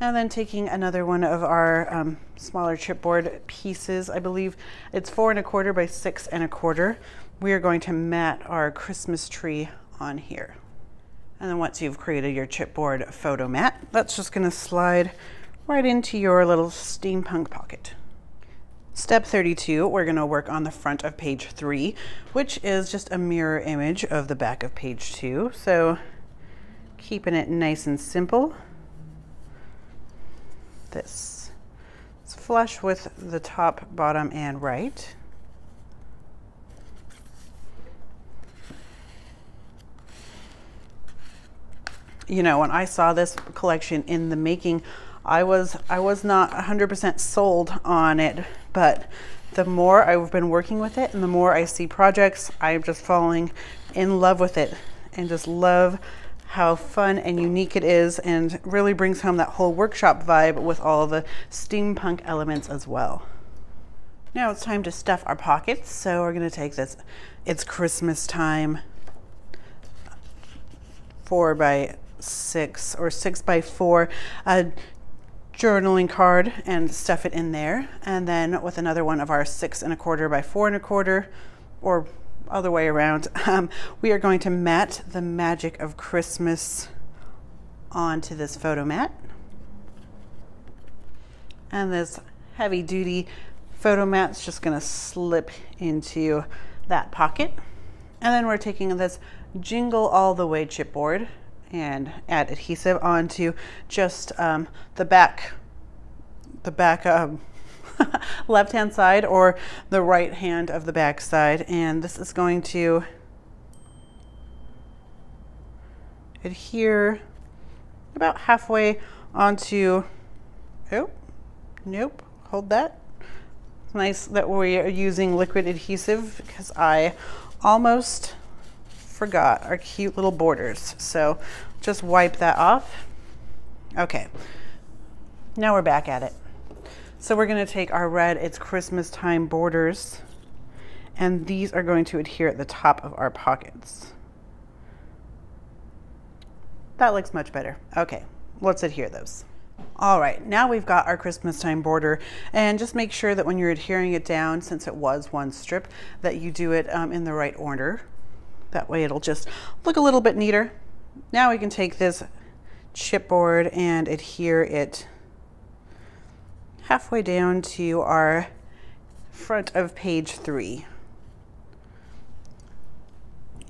And then taking another one of our um, smaller chipboard pieces, I believe it's four and a quarter by six and a quarter. We are going to mat our Christmas tree on here. And then once you've created your chipboard photo mat, that's just gonna slide right into your little steampunk pocket. Step thirty-two, we're gonna work on the front of page three, which is just a mirror image of the back of page two. So keeping it nice and simple. This it's flush with the top, bottom, and right. You know, when I saw this collection in the making, I was I was not one hundred percent sold on it, but the more I've been working with it and the more I see projects, I'm just falling in love with it and just love how fun and unique it is, and really brings home that whole workshop vibe with all the steampunk elements as well. Now it's time to stuff our pockets. So we're gonna take this, it's Christmas time, four by six or six by four uh, journaling card and stuff it in there. And then with another one of our six and a quarter by four and a quarter, or other way around, um, we are going to mat the magic of Christmas onto this photo mat. And this heavy duty photo mat's just gonna slip into that pocket. And then we're taking this Jingle All the Way chipboard and add adhesive onto just um, the back, the back um, left hand side or the right hand of the back side, and this is going to adhere about halfway onto, oh nope, hold that. It's nice that we are using liquid adhesive because I almost forgot our cute little borders, so just wipe that off. Okay, now we're back at it. So we're gonna take our red, it's Christmas time borders, and these are going to adhere at the top of our pockets. That looks much better. Okay, let's adhere those. All right, now we've got our Christmas time border, and just make sure that when you're adhering it down, since it was one strip, that you do it um, in the right order. That way it'll just look a little bit neater. Now we can take this chipboard and adhere it halfway down to our front of page three.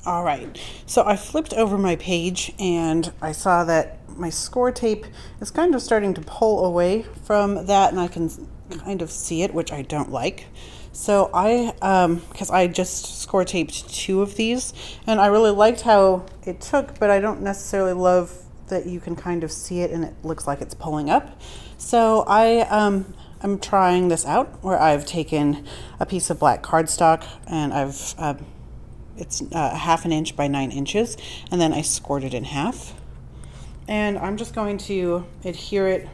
All right, so I flipped over my page and I saw that my score tape is kind of starting to pull away from that, and I can kind of see it, which I don't like. So I, um, because I just score taped two of these and I really liked how it took, but I don't necessarily love that you can kind of see it and it looks like it's pulling up. So I um, I'm trying this out where I've taken a piece of black cardstock and I've, uh, it's uh, half an inch by nine inches, and then I scored it in half. And I'm just going to adhere it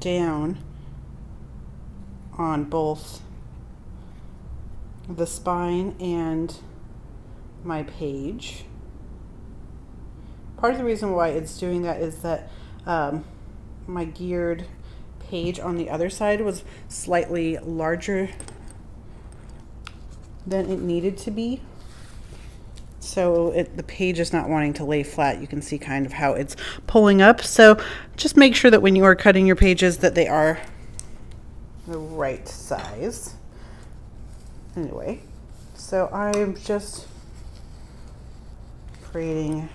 down on both the spine and my page. Part of the reason why it's doing that is that um, my geared page on the other side was slightly larger than it needed to be. So it, the page is not wanting to lay flat. You can see kind of how it's pulling up. So just make sure that when you are cutting your pages that they are the right size. Anyway, so I'm just creating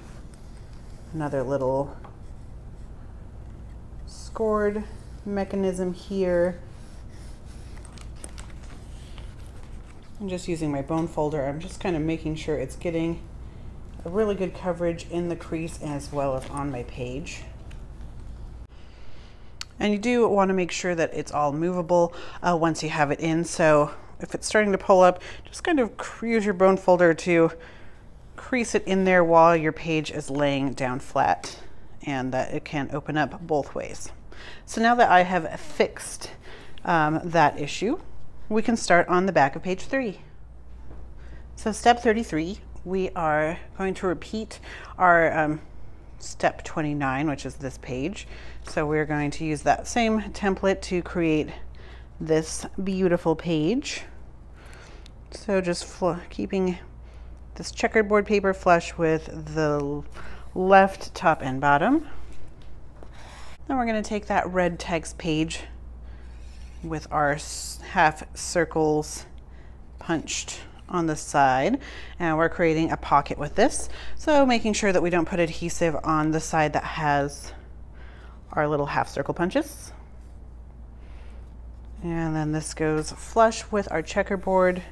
another little scored mechanism here. I'm just using my bone folder. I'm just kind of making sure it's getting a really good coverage in the crease as well as on my page. And you do want to make sure that it's all movable uh, once you have it in. So if it's starting to pull up, just kind of use your bone folder to crease it in there while your page is laying down flat, and that it can open up both ways. So now that I have fixed um, that issue, we can start on the back of page three. So step thirty-three, we are going to repeat our um, step twenty-nine, which is this page. So we're going to use that same template to create this beautiful page. So just keeping this checkerboard paper flush with the left top and bottom. Then we're going to take that red text page with our half circles punched on the side, and we're creating a pocket with this. So making sure that we don't put adhesive on the side that has our little half circle punches. And then this goes flush with our checkerboard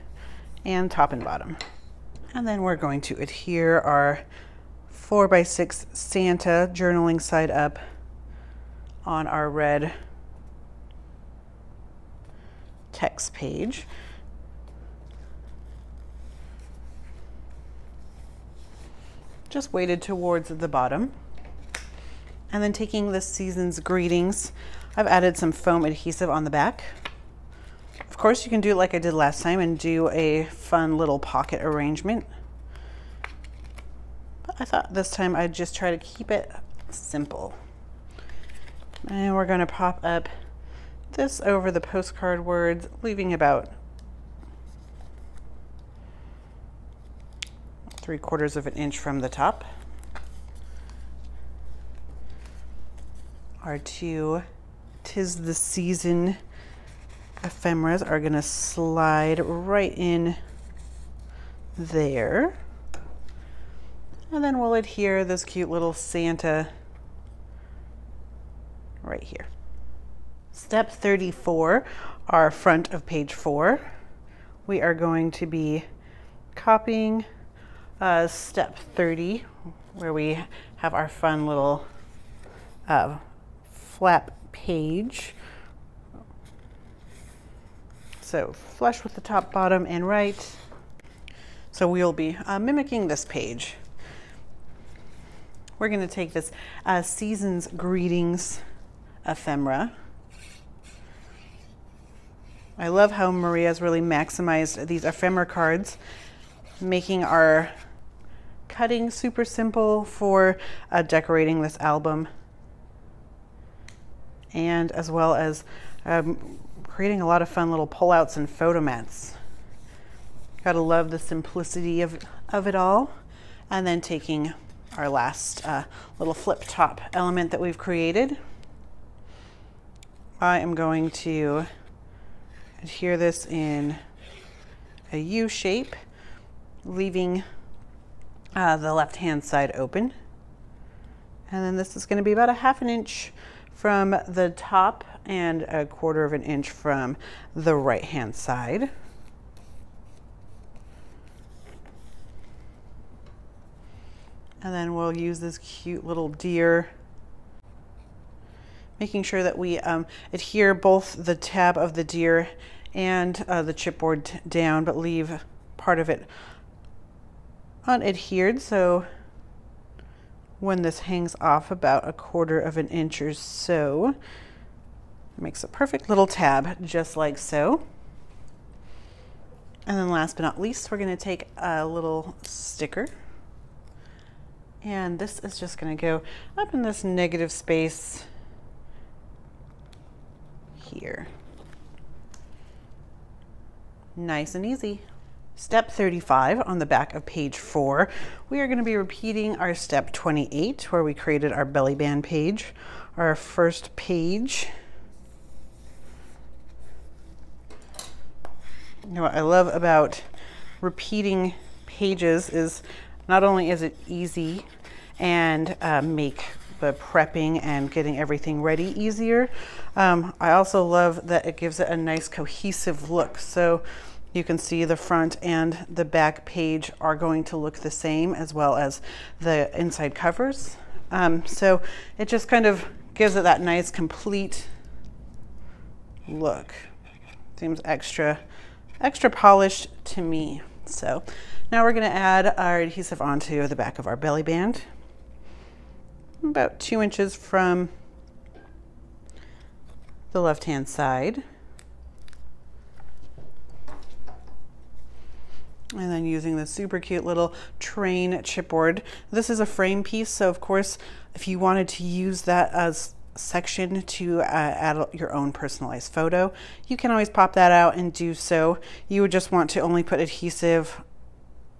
and top and bottom. And then we're going to adhere our four by six Santa journaling side up on our red text page. Just weighted towards the bottom. And then taking this season's greetings, I've added some foam adhesive on the back. Of course, you can do like I did last time and do a fun little pocket arrangement. But I thought this time I'd just try to keep it simple. And we're going to pop up this over the postcard words, leaving about three quarters of an inch from the top. Our two "Tis the Season" ephemeras are going to slide right in there. And then we'll adhere this cute little Santa right here. Step thirty-four, our front of page four. We are going to be copying uh, step thirty, where we have our fun little uh, flap page. So flush with the top, bottom, and right. So we'll be uh, mimicking this page. We're going to take this uh, Season's Greetings ephemera. I love how Maria's really maximized these ephemera cards, making our cutting super simple for uh, decorating this album, and as well as um, creating a lot of fun little pullouts and photomats. Gotta love the simplicity of, of it all. And then taking our last uh, little flip top element that we've created, I am going to adhere this in a U shape, leaving uh, the left hand side open. And then this is going to be about a half an inch from the top and a quarter of an inch from the right hand side. And then we'll use this cute little deer, making sure that we um, adhere both the tab of the deer and uh, the chipboard down, but leave part of it unadhered, so when this hangs off about a quarter of an inch or so, it makes a perfect little tab, just like so. And then last but not least, we're going to take a little sticker, and this is just going to go up in this negative space here. Nice and easy. Step thirty-five on the back of page four, we are going to be repeating our step twenty-eight, where we created our belly band page, our first page. You know what I love about repeating pages is not only is it easy and uh, make the prepping and getting everything ready easier, um, I also love that it gives it a nice cohesive look. So you can see the front and the back page are going to look the same, as well as the inside covers. Um, so it just kind of gives it that nice complete look. Seems extra, extra polished to me. So now we're gonna add our adhesive onto the back of our belly band, about two inches from the left-hand side. And then using the super cute little train chipboard. This is a frame piece, so of course, if you wanted to use that as section to uh, add your own personalized photo, you can always pop that out and do so. You would just want to only put adhesive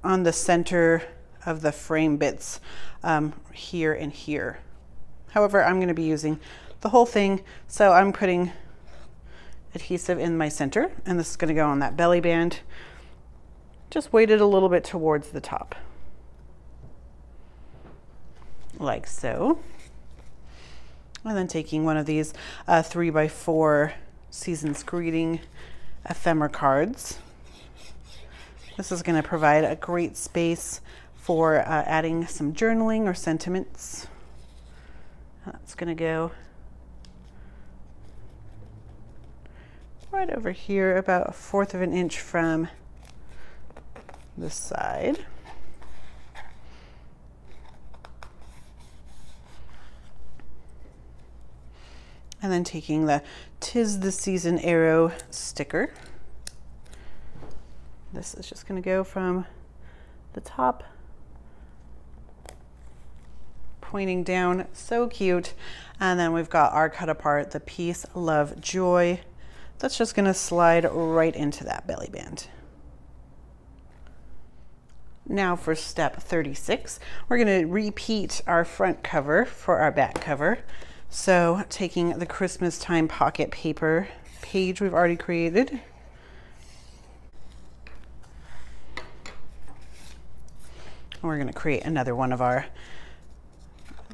on the center of the frame bits, um, here and here. However, I'm going to be using the whole thing, so I'm putting adhesive in my center, and this is going to go on that belly band. Just weighted a little bit towards the top, like so. And then taking one of these uh, three by four season's greeting ephemera cards. This is going to provide a great space for uh, adding some journaling or sentiments. That's going to go right over here, about a fourth of an inch from this side. And then taking the 'Tis the Season arrow sticker. This is just going to go from the top, pointing down, so cute. And then we've got our cut apart, the peace, love, joy. That's just going to slide right into that belly band. Now for step thirty-six, we're going to repeat our front cover for our back cover. So taking the Christmas Time pocket paper page we've already created, and we're going to create another one of our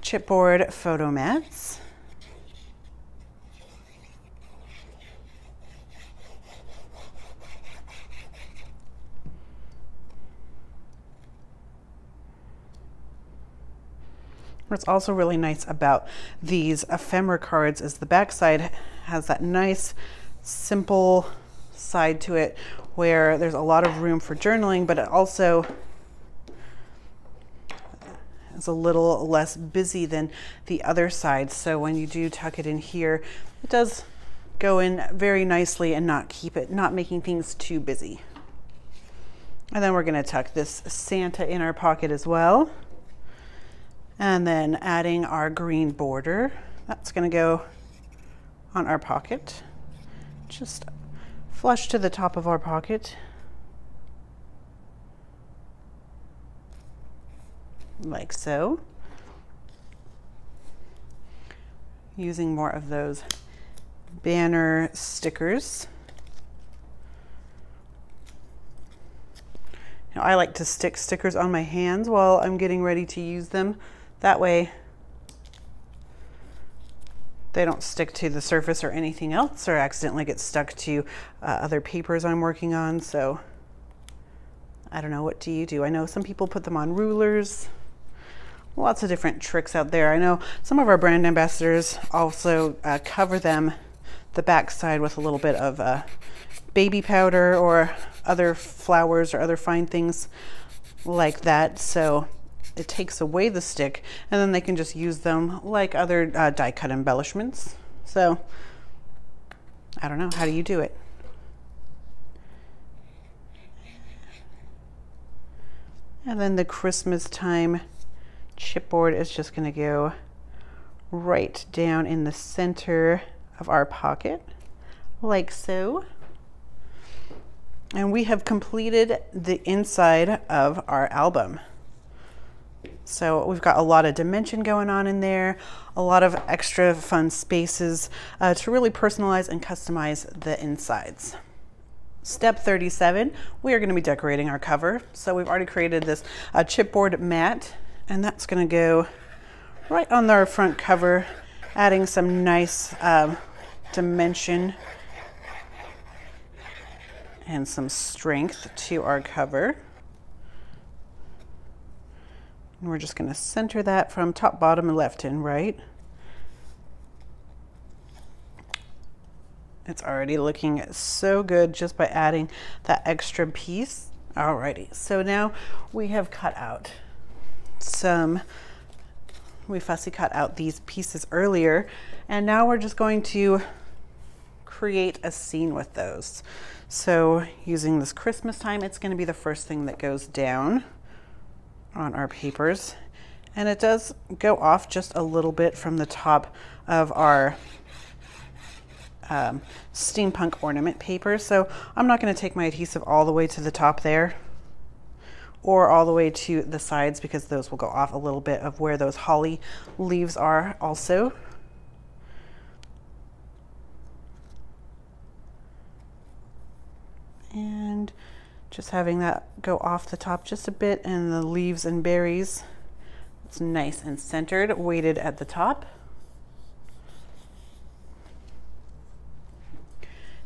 chipboard photo mats. What's also really nice about these ephemera cards is the backside has that nice simple side to it where there's a lot of room for journaling, but it also is a little less busy than the other side. So when you do tuck it in here, it does go in very nicely and not keep it, not making things too busy. And then we're going to tuck this Santa in our pocket as well. And then adding our green border. That's going to go on our pocket, just flush to the top of our pocket, like so. Using more of those banner stickers. Now, I like to stick stickers on my hands while I'm getting ready to use them. That way they don't stick to the surface or anything else, or accidentally get stuck to uh, other papers I'm working on. So I don't know, what do you do? I know some people put them on rulers. lots of different tricks out there. I know some of our brand ambassadors also uh, cover them, the backside, with a little bit of uh, baby powder or other flowers or other fine things like that, so it takes away the stick, and then they can just use them like other uh, die cut embellishments. So I don't know, how do you do it? And then the Christmas time chipboard is just going to go right down in the center of our pocket, like so. And we have completed the inside of our album. So we've got a lot of dimension going on in there, a lot of extra fun spaces uh, to really personalize and customize the insides. Step thirty-seven, we are going to be decorating our cover. So we've already created this uh, chipboard mat, and that's going to go right on our front cover, adding some nice um, dimension and some strength to our cover. And we're just going to center that from top, bottom, and left and right. It's already looking so good just by adding that extra piece. Alrighty, so now we have cut out some, we fussy cut out these pieces earlier, and now we're just going to create a scene with those. So using this Christmas time, it's going to be the first thing that goes down on our papers, and it does go off just a little bit from the top of our um, steampunk ornament paper. So I'm not going to take my adhesive all the way to the top there or all the way to the sides, because those will go off a little bit of where those holly leaves are also. And just having that go off the top just a bit, and the leaves and berries, it's nice and centered, weighted at the top.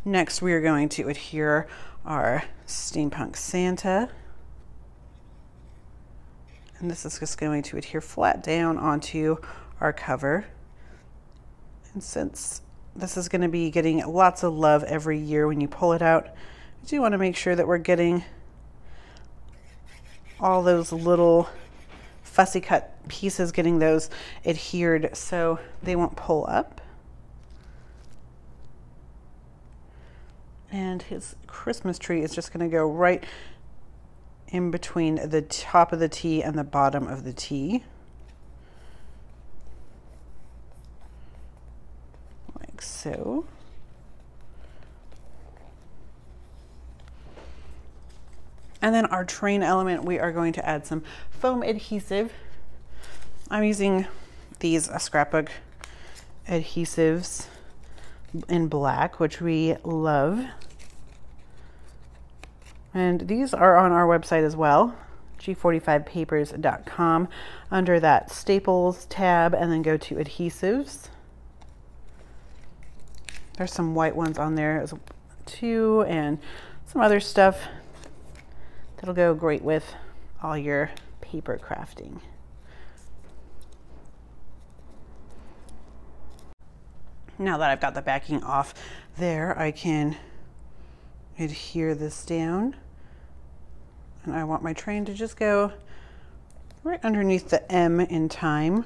Next, we are going to adhere our steampunk Santa, and this is just going to adhere flat down onto our cover. And since this is going to be getting lots of love every year when you pull it out, I do want to make sure that we're getting all those little fussy cut pieces, getting those adhered so they won't pull up. And his Christmas tree is just going to go right in between the top of the T and the bottom of the T, like so. And then our train element, we are going to add some foam adhesive. I'm using these uh, scrapbook adhesives in black, which we love. And these are on our website as well, g forty-five papers dot com, under that Staples tab, and then go to adhesives. There's some white ones on there too, and some other stuff. It'll go great with all your paper crafting. Now that I've got the backing off there, I can adhere this down. And I want my train to just go right underneath the M in time.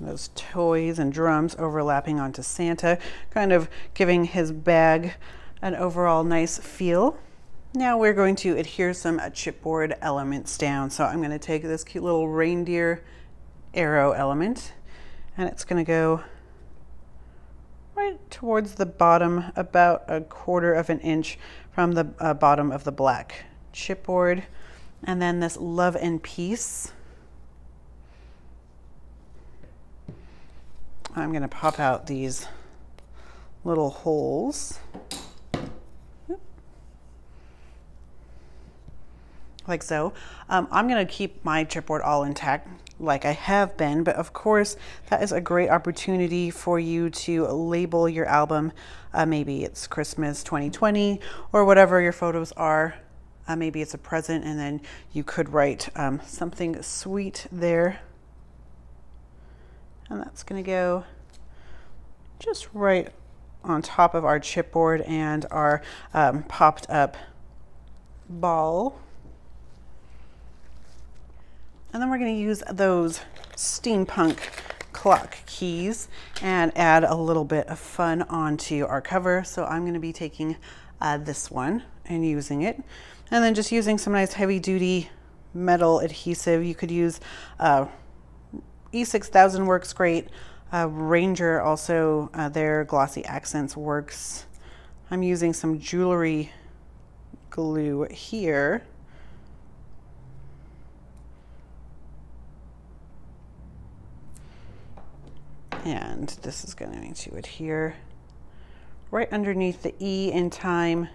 Those toys and drums overlapping onto Santa, kind of giving his bag an overall nice feel. Now we're going to adhere some chipboard elements down. So I'm going to take this cute little reindeer arrow element, and it's going to go right towards the bottom, about a quarter of an inch from the uh, bottom of the black chipboard. And then this love and peace, I'm going to pop out these little holes like so. Um, I'm going to keep my chipboard all intact like I have been, but of course that is a great opportunity for you to label your album. Uh, maybe it's Christmas twenty twenty or whatever your photos are. Uh, maybe it's a present, and then you could write um, something sweet there. And that's going to go just right on top of our chipboard and our um, popped up ball. And then we're going to use those steampunk clock keys and add a little bit of fun onto our cover. So I'm going to be taking uh, this one and using it, and then just using some nice heavy duty metal adhesive. You could use uh, E six thousand works great. Uh, Ranger also, uh, their glossy accents works. I'm using some jewelry glue here. And this is going to need to adhere right underneath the E in time.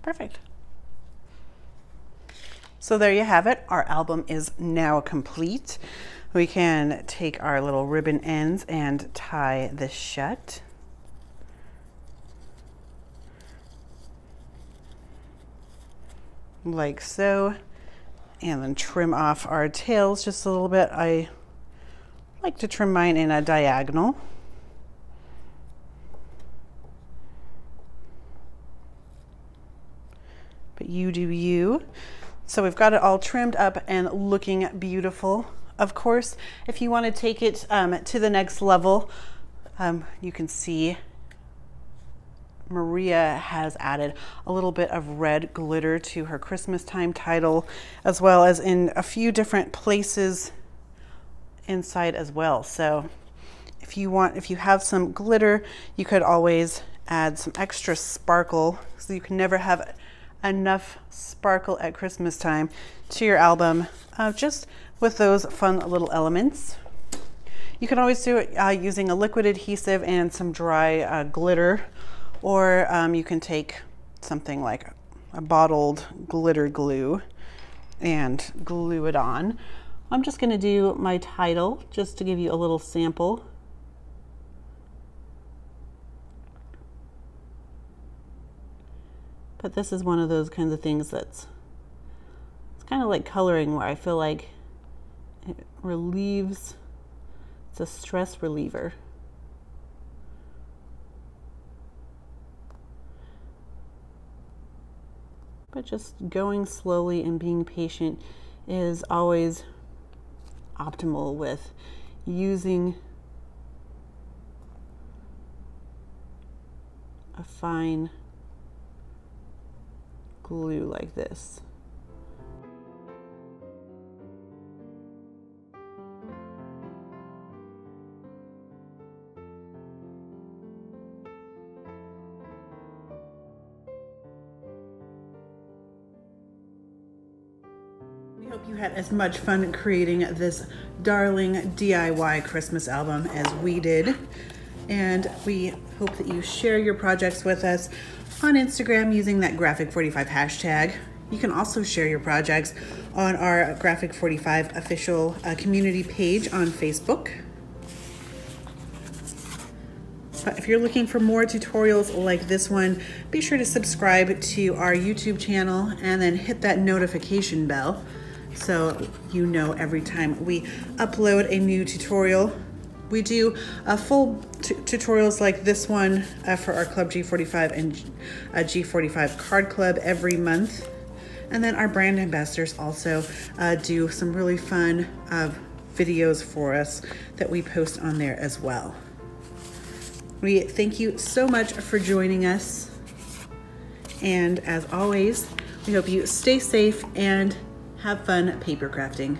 Perfect. So there you have it. Our album is now complete. We can take our little ribbon ends and tie this shut. Like so, and then trim off our tails just a little bit. I like to trim mine in a diagonal. But you do you. So we've got it all trimmed up and looking beautiful. Of course, if you want to take it um, to the next level, um, you can see Maria has added a little bit of red glitter to her Christmas Time title, as well as in a few different places inside as well. So if you want, if you have some glitter, you could always add some extra sparkle. So you can never have enough sparkle at Christmas time to your album, uh, just with those fun little elements. You can always do it uh, using a liquid adhesive and some dry uh, glitter. Or um, you can take something like a bottled glitter glue and glue it on. I'm just going to do my title just to give you a little sample. But this is one of those kinds of things that's, it's kind of like coloring, where I feel like it relieves, it's a stress reliever. But just going slowly and being patient is always optimal with using a fine glue like this. I hope you had as much fun creating this darling D I Y Christmas album as we did. And we hope that you share your projects with us on Instagram using that Graphic forty-five hashtag. You can also share your projects on our Graphic forty-five official uh, community page on Facebook. But if you're looking for more tutorials like this one, be sure to subscribe to our YouTube channel and then hit that notification bell, so you know every time we upload a new tutorial. We do uh, full tutorials like this one uh, for our Club G forty-five and uh, G forty-five Card Club every month. And then our brand ambassadors also uh, do some really fun uh, videos for us that we post on there as well. We thank you so much for joining us. And as always, we hope you stay safe and have fun paper crafting.